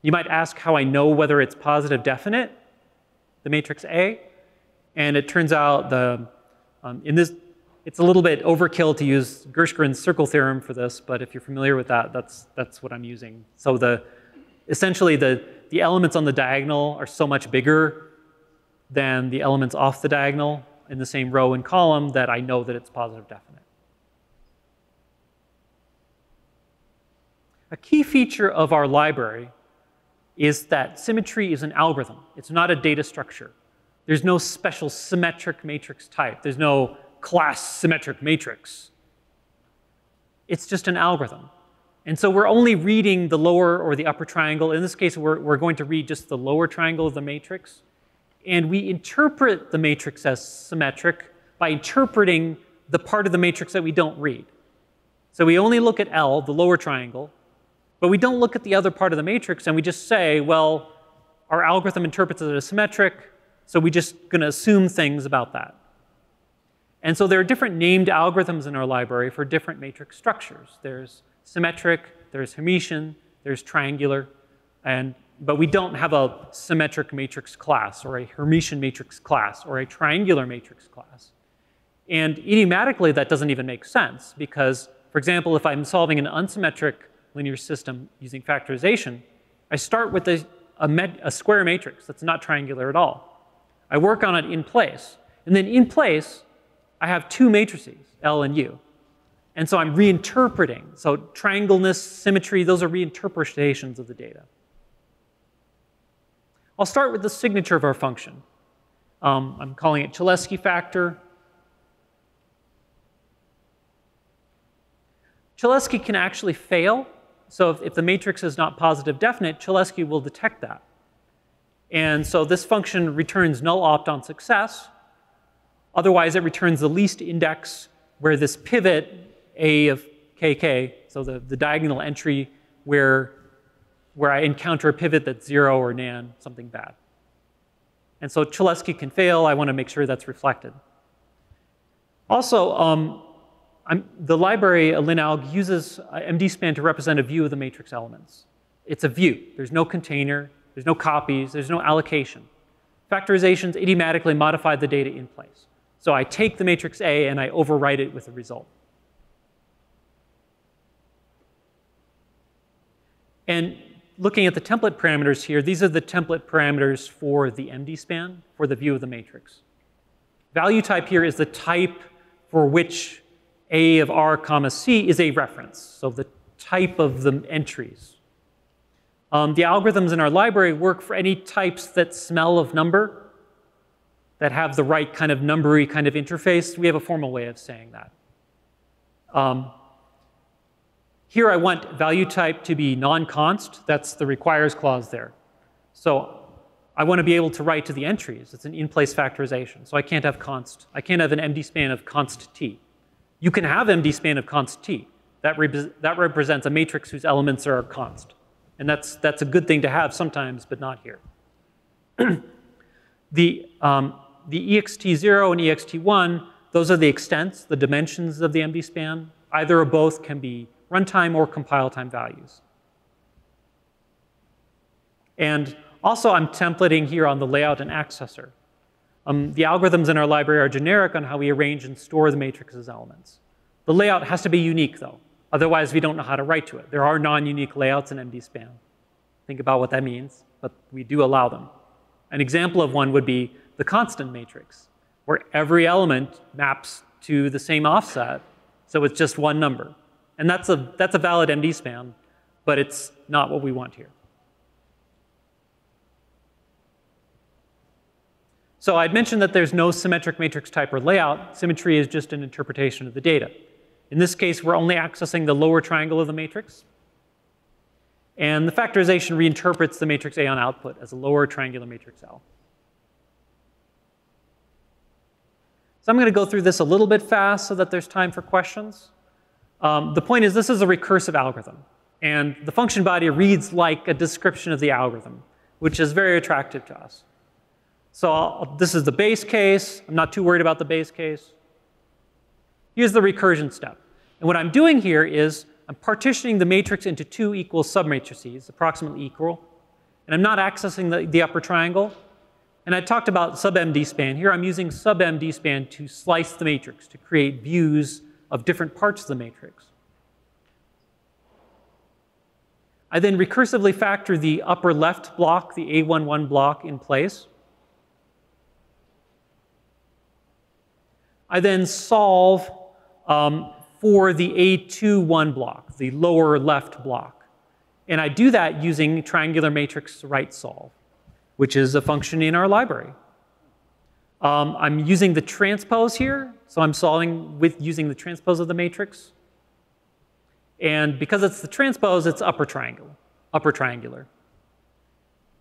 You might ask how I know whether it's positive definite, the matrix A, and it turns out it's a little bit overkill to use Gershgren's circle theorem for this, but if you're familiar with that, that's what I'm using. So essentially the elements on the diagonal are so much bigger than the elements off the diagonal in the same row and column that I know that it's positive definite. A key feature of our library is that symmetry is an algorithm. It's not a data structure. There's no special symmetric matrix type. There's no class symmetric matrix. It's just an algorithm. And so we're only reading the lower or the upper triangle. In this case, we're going to read just the lower triangle of the matrix. And we interpret the matrix as symmetric by interpreting the part of the matrix that we don't read. So we only look at L, the lower triangle, but we don't look at the other part of the matrix, and we just say, well, our algorithm interprets it as symmetric, so we're just going to assume things about that. And so there are different named algorithms in our library for different matrix structures. There's symmetric, there's Hermitian, there's triangular, but we don't have a symmetric matrix class or a Hermitian matrix class or a triangular matrix class. And idiomatically, that doesn't even make sense because, for example, if I'm solving an unsymmetric linear system using factorization, I start with a square matrix that's not triangular at all. I work on it in place, and then in place, I have two matrices, L and U. And so I'm reinterpreting. So triangleness, symmetry, those are reinterpretations of the data. I'll start with the signature of our function. I'm calling it Cholesky factor. Cholesky can actually fail. So if the matrix is not positive definite, Cholesky will detect that. And so this function returns null opt on success. Otherwise, it returns the least index where this pivot, A of KK, so the diagonal entry where I encounter a pivot that's 0 or nan, something bad. And so Cholesky can fail. I want to make sure that's reflected. Also, the library linalg uses MD-span to represent a view of the matrix elements. It's a view. There's no container. There's no copies. There's no allocation. Factorizations idiomatically modify the data in place. So I take the matrix A and I overwrite it with the result. And looking at the template parameters here, these are the template parameters for the MD span, for the view of the matrix. Value type here is the type for which A of R comma C is a reference, so the type of the entries. The algorithms in our library work for any types that smell of number, that have the right kind of numbery kind of interface. We have a formal way of saying that. Here I want value type to be non-const. That's the requires clause there. So I want to be able to write to the entries. It's an in-place factorization. So I can't have const. I can't have an MD span of const T. You can have MD span of const T. That represents a matrix whose elements are const. And that's a good thing to have sometimes, but not here. The ext0 and ext1, those are the extents, the dimensions of the MD span. Either or both can be runtime or compile time values. And also I'm templating here on the layout and accessor. The algorithms in our library are generic on how we arrange and store the matrix's elements. The layout has to be unique though. Otherwise, we don't know how to write to it. There are non-unique layouts in MD-SPAN. Think about what that means, but we do allow them. An example of one would be the constant matrix, where every element maps to the same offset, so it's just one number. And that's a valid MD-SPAN, but it's not what we want here. So I'd mentioned that there's no symmetric matrix type or layout. Symmetry is just an interpretation of the data. In this case, we're only accessing the lower triangle of the matrix. And the factorization reinterprets the matrix A on output as a lower triangular matrix L. So I'm going to go through this a little bit fast so that there's time for questions. The point is this is a recursive algorithm. And the function body reads like a description of the algorithm, which is very attractive to us. So this is the base case. I'm not too worried about the base case. Here's the recursion step. And what I'm doing here is I'm partitioning the matrix into two equal submatrices, approximately equal. And I'm not accessing the upper triangle. And I talked about subMD span. Here I'm using subMD span to slice the matrix, to create views of different parts of the matrix. I then recursively factor the upper left block, the A11 block, in place. I then solve for the A21 block, the lower left block. And I do that using triangular matrix right solve, which is a function in our library. I'm using the transpose here, so I'm solving with using the transpose of the matrix. And because it's the transpose, it's upper triangular.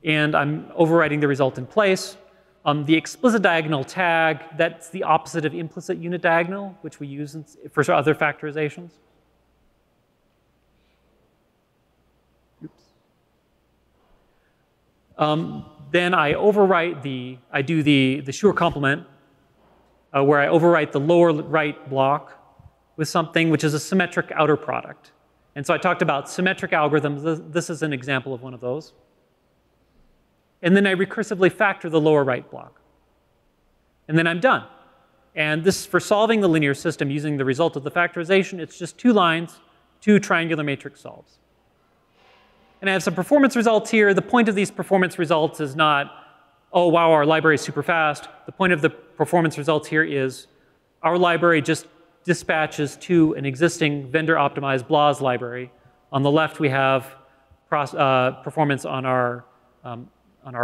And I'm overriding the result in place. The explicit diagonal tag, that's the opposite of implicit unit diagonal, which we use for other factorizations. Oops. Then I overwrite I do the sure complement, where I overwrite the lower right block with something which is a symmetric outer product. And so I talked about symmetric algorithms. This is an example of one of those. And then I recursively factor the lower right block. And then I'm done. And this is for solving the linear system using the result of the factorization. It's just two lines, two triangular matrix solves. And I have some performance results here. The point of these performance results is not, oh, wow, our library is super fast. The point of the performance results here is our library just dispatches to an existing vendor-optimized BLAS library. On the left, we have performance on our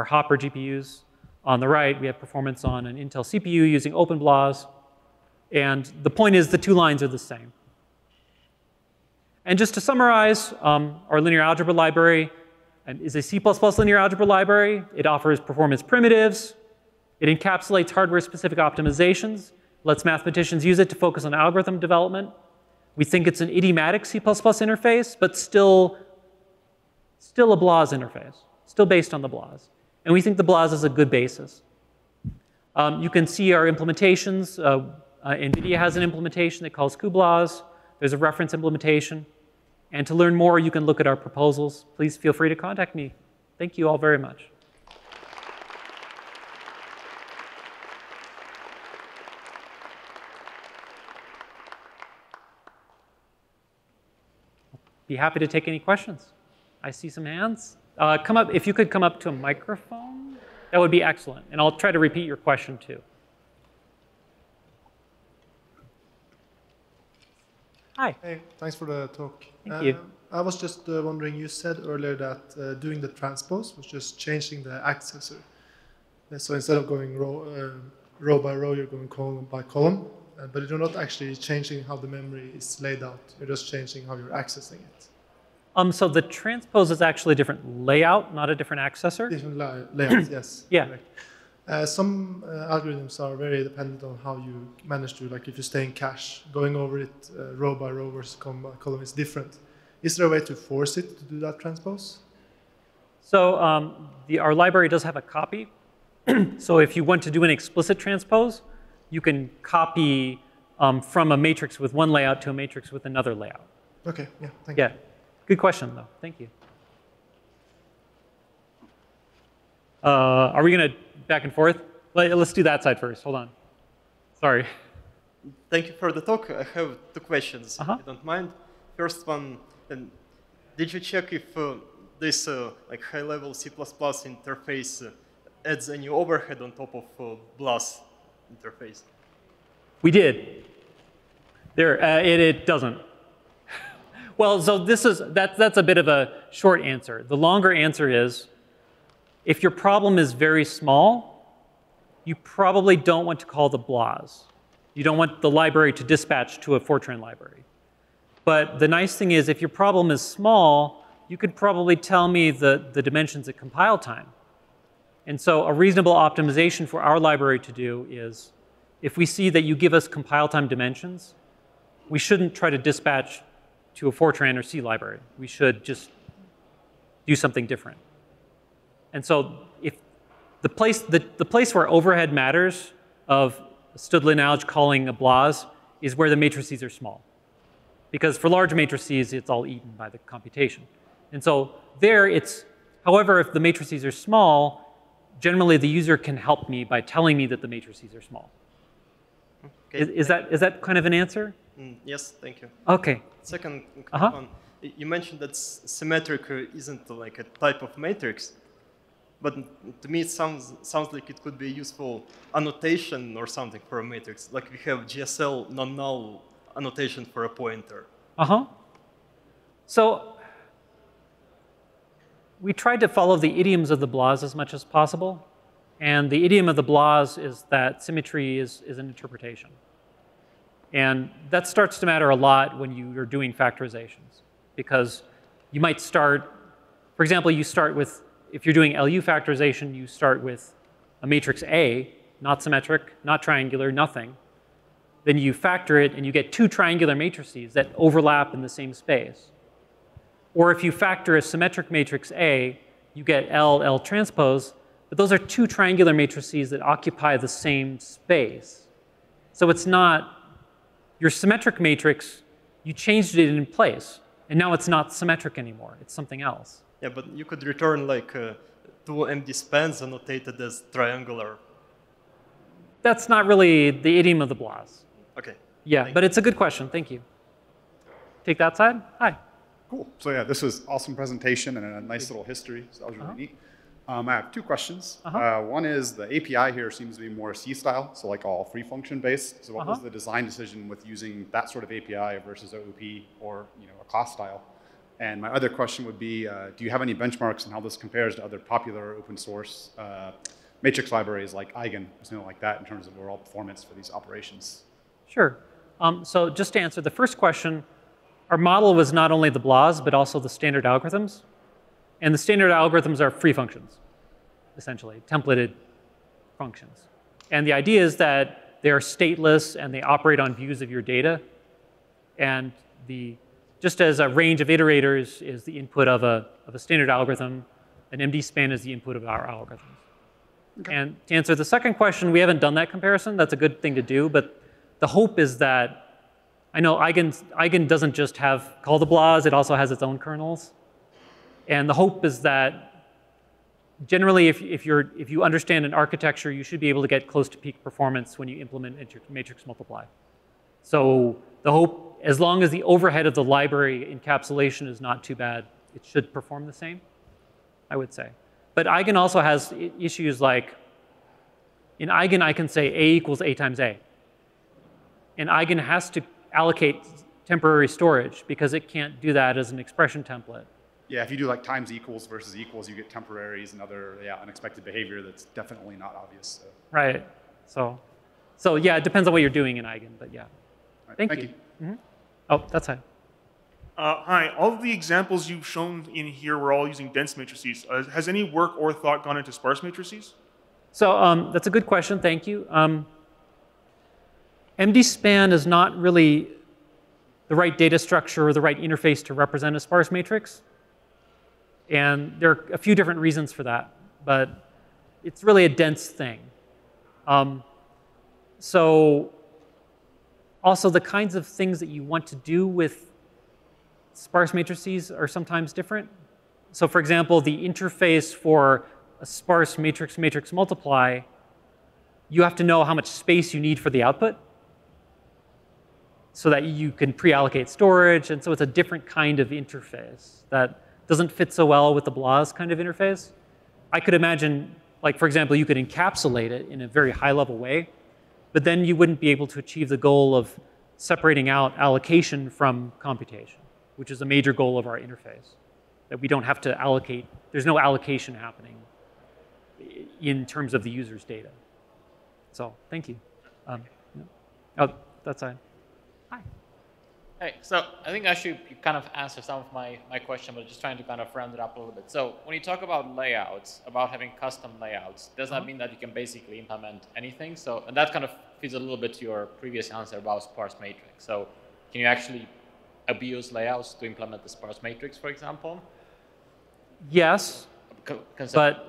Hopper GPUs. On the right, we have performance on an Intel CPU using OpenBLAS. And the point is the two lines are the same. And just to summarize, our linear algebra library is a C++ linear algebra library. It offers performance primitives. It encapsulates hardware-specific optimizations, lets mathematicians use it to focus on algorithm development. We think it's an idiomatic C++ interface, but still a BLAS interface, still based on the BLAS. And we think the BLAS is a good basis. You can see our implementations. NVIDIA has an implementation that calls QBLAS. There's a reference implementation. And to learn more, you can look at our proposals. Please feel free to contact me. Thank you all very much. Be happy to take any questions. I see some hands. Come up, if you could come up to a microphone, that would be excellent. And I'll try to repeat your question too. Hi. Hey, thanks for the talk. Thank you. I was just wondering, you said earlier that doing the transpose was just changing the accessor. So instead of going row by row, you're going column by column. But you're not actually changing how the memory is laid out. You're just changing how you're accessing it. So the transpose is actually a different layout, not a different accessor. Different layout, yes. Yeah. Correct. Some algorithms are very dependent on how you manage to, like if you stay in cache, going over it row by row versus column by column is different. Is there a way to force it to do that transpose? So our library does have a copy. So if you want to do an explicit transpose, you can copy from a matrix with one layout to a matrix with another layout. Okay, yeah, thank you. Yeah, good question though, thank you. Are we gonna back and forth? Let's do that side first, hold on. Sorry. Thank you for the talk. I have two questions, if you don't mind. First one, did you check if this like high-level C++ interface adds any overhead on top of BLAS? Interface. We did. There, it doesn't. Well, so this is that's a bit of a short answer. The longer answer is, if your problem is very small, you probably don't want to call the BLAS. You don't want the library to dispatch to a Fortran library. But the nice thing is if your problem is small, you could probably tell me the dimensions at compile time. And so a reasonable optimization for our library to do is if we see that you give us compile time dimensions, we shouldn't try to dispatch to a Fortran or C library. We should just do something different. And so if the place where overhead matters of Studlin-Alge calling a blahs is where the matrices are small. Because for large matrices, it's all eaten by the computation. And so there it's, however, if the matrices are small, generally the user can help me by telling me that the matrices are small. Okay. Is that kind of an answer? Yes, thank you. Okay. Second one, you mentioned that symmetric isn't like a type of matrix, but to me it sounds like it could be a useful annotation or something for a matrix. Like we have GSL non-null annotation for a pointer. So we tried to follow the idioms of the blahs as much as possible. And the idiom of the blahs is that symmetry is an interpretation. And that starts to matter a lot when you're doing factorizations. Because you might start, for example, you start with, if you're doing LU factorization, you start with a matrix A, not symmetric, not triangular, nothing. Then you factor it and you get two triangular matrices that overlap in the same space. Or if you factor a symmetric matrix A, you get L, L transpose, but those are two triangular matrices that occupy the same space. So it's not, your symmetric matrix, you changed it in place, and now it's not symmetric anymore, it's something else. Yeah, but you could return like two empty spans annotated as triangular. That's not really the idiom of the blahs. Okay. Yeah, but it's a good question. Thank you. Take that side. Hi. Cool. So yeah, this was awesome presentation and a nice little history. So that was really neat. I have two questions. One is the API here seems to be more C style, so like all free function based. So what was the design decision with using that sort of API versus OOP or a class style? And my other question would be, do you have any benchmarks on how this compares to other popular open source matrix libraries like Eigen or something like that in terms of overall performance for these operations? Sure. So just to answer the first question, our model was not only the blahs, but also the standard algorithms. And the standard algorithms are free functions, essentially, templated functions. And the idea is that they are stateless and they operate on views of your data. And just as a range of iterators is the input of a standard algorithm, an MD span is the input of our algorithms. Okay. And to answer the second question, we haven't done that comparison. That's a good thing to do, but the hope is that, I know Eigen doesn't just have call the blahs, it also has its own kernels. And the hope is that generally if you understand an architecture, you should be able to get close to peak performance when you implement matrix multiply. So the hope, as long as the overhead of the library encapsulation is not too bad, it should perform the same, I would say. But Eigen also has issues like, in Eigen I can say A equals A times A. And Eigen has to allocate temporary storage because it can't do that as an expression template. Yeah, if you do like times equals versus equals, you get temporaries and other unexpected behavior that's definitely not obvious. So. Right. So yeah, it depends on what you're doing in Eigen, but yeah. Right. Thank you. Oh, that's fine. Hi, all of the examples you've shown in here were all using dense matrices. Has any work or thought gone into sparse matrices? So that's a good question, thank you. MD-span is not really the right data structure or the right interface to represent a sparse matrix. And there are a few different reasons for that, but it's really a dense thing. So also the kinds of things that you want to do with sparse matrices are sometimes different. So for example, the interface for a sparse matrix multiply, you have to know how much space you need for the output so that you can pre-allocate storage. And so it's a different kind of interface that doesn't fit so well with the blahs kind of interface. I could imagine, like for example, you could encapsulate it in a very high level way, but then you wouldn't be able to achieve the goal of separating out allocation from computation, which is a major goal of our interface, that we don't have to allocate, there's no allocation happening in terms of the user's data. So, thank you. Oh, that side. Hi. Hey, so I think actually you kind of answered some of my question, but just trying to kind of round it up a little bit. So when you talk about layouts, about having custom layouts, does that mean that you can basically implement anything? So, and that kind of feeds a little bit to your previous answer about sparse matrix. So can you actually abuse layouts to implement the sparse matrix, for example? Yes, but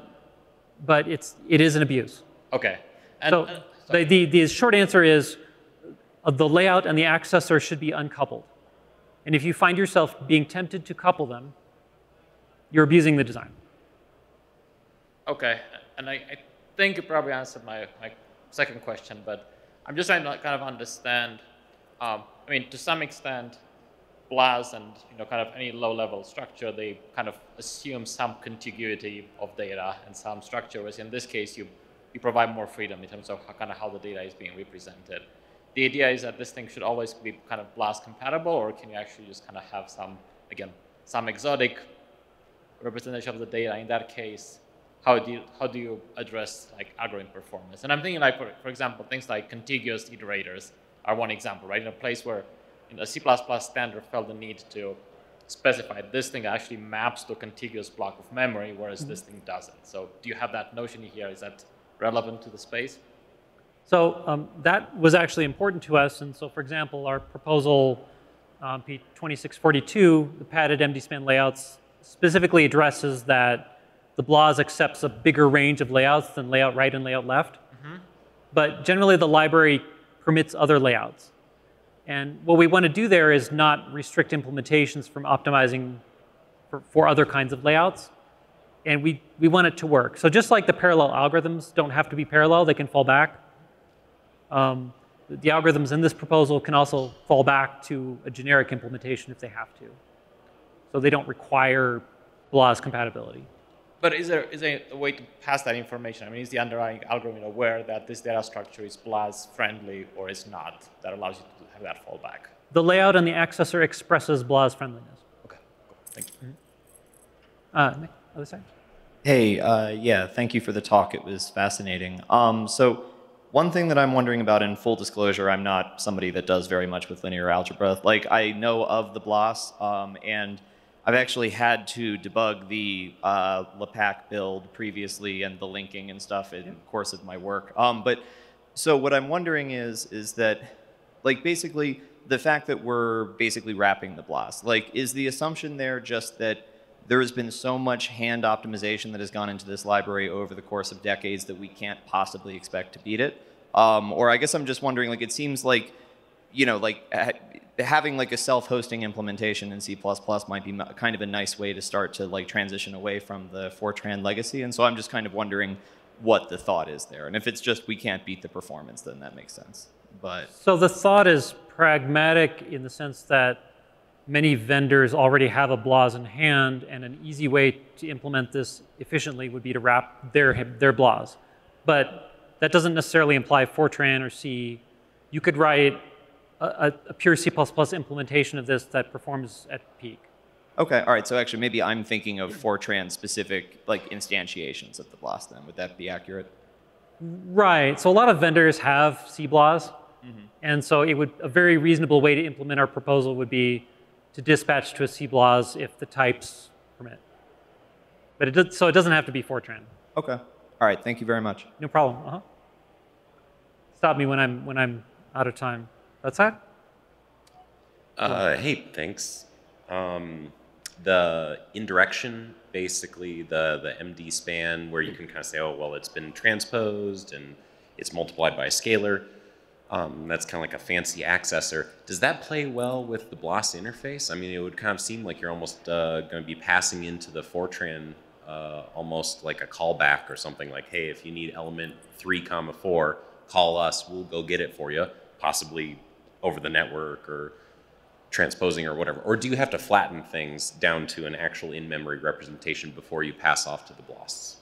it is an abuse. Okay. And, so the short answer is the layout and the accessor should be uncoupled. And if you find yourself being tempted to couple them, you're abusing the design. Okay. And I think you probably answered my second question, but I'm just trying to kind of understand, I mean, to some extent, BLAS and kind of any low-level structure, they kind of assume some contiguity of data and some structure, whereas in this case, you provide more freedom in terms of how the data is being represented. The idea is that this thing should always be kind of BLAS compatible, or can you actually just kind of have some, again, some exotic representation of the data? In that case, how do you address like algorithm performance? And I'm thinking like, for example, things like contiguous iterators are one example, right? In a place where a C++ standard felt the need to specify this thing actually maps to a contiguous block of memory, whereas this thing doesn't. So do you have that notion here? Is that relevant to the space? So that was actually important to us. And so, for example, our proposal P2642, the padded MD-span layouts, specifically addresses that the BLAS accepts a bigger range of layouts than layout right and layout left. But generally, the library permits other layouts. And what we want to do there is not restrict implementations from optimizing for other kinds of layouts. And we want it to work. So just like the parallel algorithms don't have to be parallel, they can fall back. The algorithms in this proposal can also fall back to a generic implementation if they have to. So they don't require BLAS compatibility. But is there a way to pass that information? I mean, is the underlying algorithm aware that this data structure is BLAS friendly or is not, that allows you to have that fallback? The layout and the accessor expresses BLAS friendliness. Okay, cool. Thank you. Nick, other side? Hey, yeah, thank you for the talk. It was fascinating. So one thing that I'm wondering about, in full disclosure, I'm not somebody that does very much with linear algebra. Like, I know of the BLAS, and I've actually had to debug the LEPAC build previously and the linking and stuff in the course of my work. But so what I'm wondering is that, like, basically the fact that we're basically wrapping the BLAS, like, is the assumption there just that there has been so much hand optimization that has gone into this library over the course of decades that we can't possibly expect to beat it? Or I guess I'm just wondering, like, it seems like, having like a self-hosting implementation in C++ might be kind of a nice way to start to like transition away from the Fortran legacy. And so I'm just kind of wondering what the thought is there. And if it's just we can't beat the performance, then that makes sense. But so the thought is pragmatic in the sense that many vendors already have a BLAS in hand, and an easy way to implement this efficiently would be to wrap their BLAS. But that doesn't necessarily imply Fortran or C. You could write a pure C++ implementation of this that performs at peak. Okay, all right, so actually maybe I'm thinking of Fortran-specific like instantiations of the BLAS then. Would that be accurate? Right, so a lot of vendors have C BLAS, and so it would, a very reasonable way to implement our proposal would be to dispatch to a C BLAS if the types permit. But it does, so it doesn't have to be Fortran. Okay, all right, thank you very much. No problem, Stop me when I'm out of time. Outside? Hey, thanks. The indirection, basically the MD span where you can kind of say, oh, well, it's been transposed and it's multiplied by a scalar. That's kind of like a fancy accessor. Does that play well with the BLAS interface? I mean, it would kind of seem like you're almost going to be passing into the Fortran almost like a callback or something like, hey, if you need element 3, 4, call us, we'll go get it for you, possibly over the network or transposing or whatever? Or do you have to flatten things down to an actual in-memory representation before you pass off to the BLAS?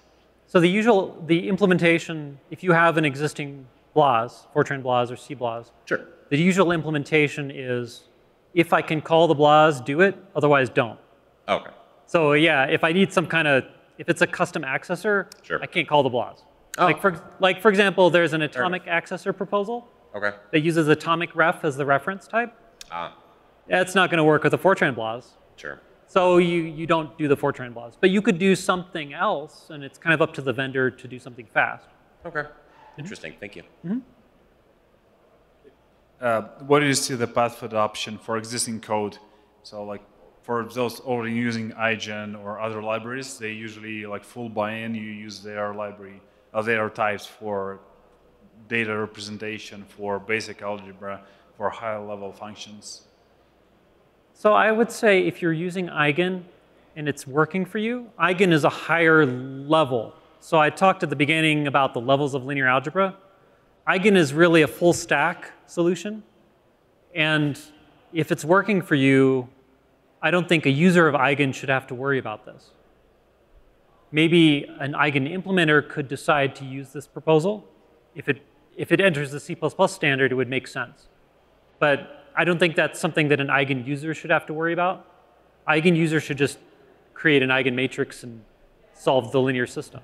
So the implementation, if you have an existing BLAS, Fortran BLAS or C BLAS, the usual implementation is, if I can call the BLAS, do it, otherwise don't. Okay. So yeah, if I need some kind of, if it's a custom accessor, I can't call the BLAS. Oh. Like for example, there's an atomic accessor proposal. That uses atomic ref as the reference type. That's not going to work with a Fortran BLAS. Sure. So you don't do the Fortran BLAS. But you could do something else, and it's kind of up to the vendor to do something fast. Okay. Interesting. Mm-hmm. Thank you. Mm-hmm. What do you see the path for adoption for existing code? So like for those already using iGen or other libraries, they usually like full buy-in, you use their library, their types for data representation, for basic algebra, for higher level functions. So I would say if you're using iGen and it's working for you, iGen is a higher level. So I talked at the beginning about the levels of linear algebra. iGen is really a full stack solution. And if it's working for you, I don't think a user of iGen should have to worry about this. Maybe an iGen implementer could decide to use this proposal. If it enters the C++ standard, it would make sense. But I don't think that's something that an iGen user should have to worry about. iGen user should just create an iGen matrix and solve the linear system.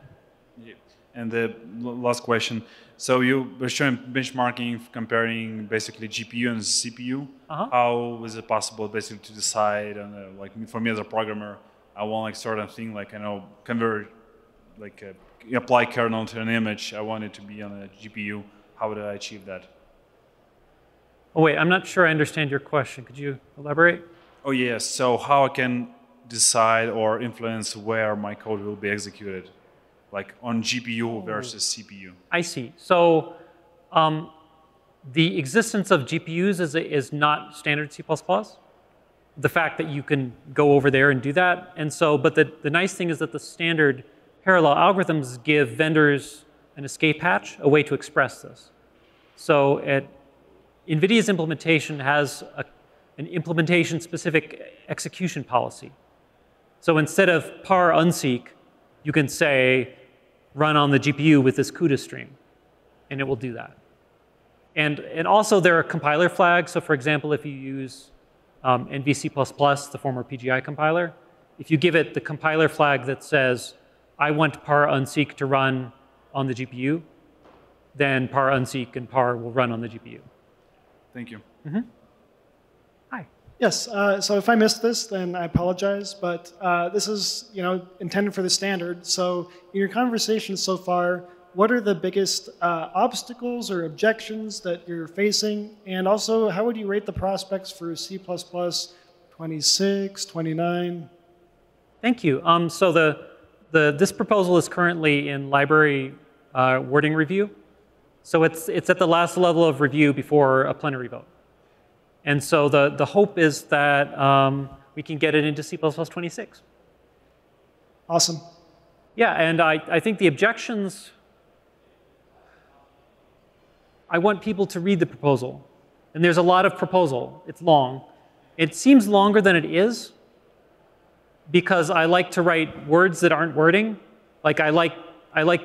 Yeah. And the last question. So you were showing benchmarking, comparing basically GPU and CPU. Uh-huh. How is it possible basically to decide, and like for me as a programmer, I want like sort of thing like, you know, convert, like apply kernel to an image. I want it to be on a GPU. How would I achieve that? Oh wait, I'm not sure I understand your question. Could you elaborate? Oh yes. So how I can decide or influence where my code will be executed? Like on GPU versus CPU. I see. So the existence of GPUs is not standard C++. The fact that you can go over there and do that. And so, but the nice thing is that the standard parallel algorithms give vendors an escape hatch, a way to express this. So NVIDIA's implementation has an implementation-specific execution policy. So instead of par unseek, you can say, run on the GPU with this CUDA stream, and it will do that. And also there are compiler flags. So for example, if you use NVC++, the former PGI compiler, if you give it the compiler flag that says, I want par unseek to run on the GPU, then par unseek and par will run on the GPU. Thank you. Mm-hmm. Hi. Yes, so if I missed this, then I apologize, but this is, you know, intended for the standard. So in your conversation so far, what are the biggest obstacles or objections that you're facing? And also, how would you rate the prospects for C++, 26, 29? Thank you. So this proposal is currently in library wording review. So it's at the last level of review before a plenary vote. And so the hope is that we can get it into C++26. Awesome. Yeah, and I think the objections, I want people to read the proposal. And there's a lot of proposal. It's long. It seems longer than it is because I like to write words that aren't wording. Like I like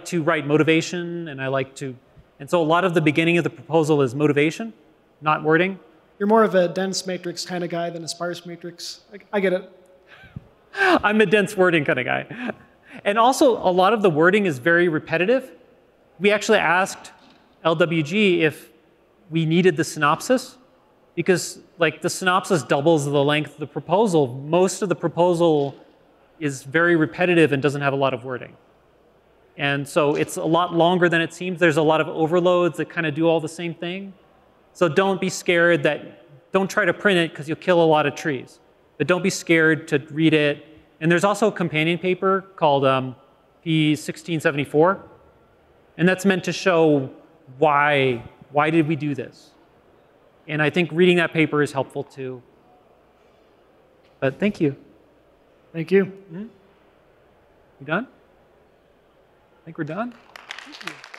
to write motivation, and so a lot of the beginning of the proposal is motivation, not wording. You're more of a dense matrix kind of guy than a sparse matrix. I get it. I'm a dense wording kind of guy. And also, a lot of the wording is very repetitive. We actually asked LWG if we needed the synopsis, because like the synopsis doubles the length of the proposal. Most of the proposal is very repetitive and doesn't have a lot of wording. And so it's a lot longer than it seems. There's a lot of overloads that kind of do all the same thing. So don't be scared don't try to print it because you'll kill a lot of trees. But don't be scared to read it. And there's also a companion paper called P1674. And that's meant to show why did we do this? And I think reading that paper is helpful too. But thank you. Thank you. Mm-hmm. You done? I think we're done. Thank you.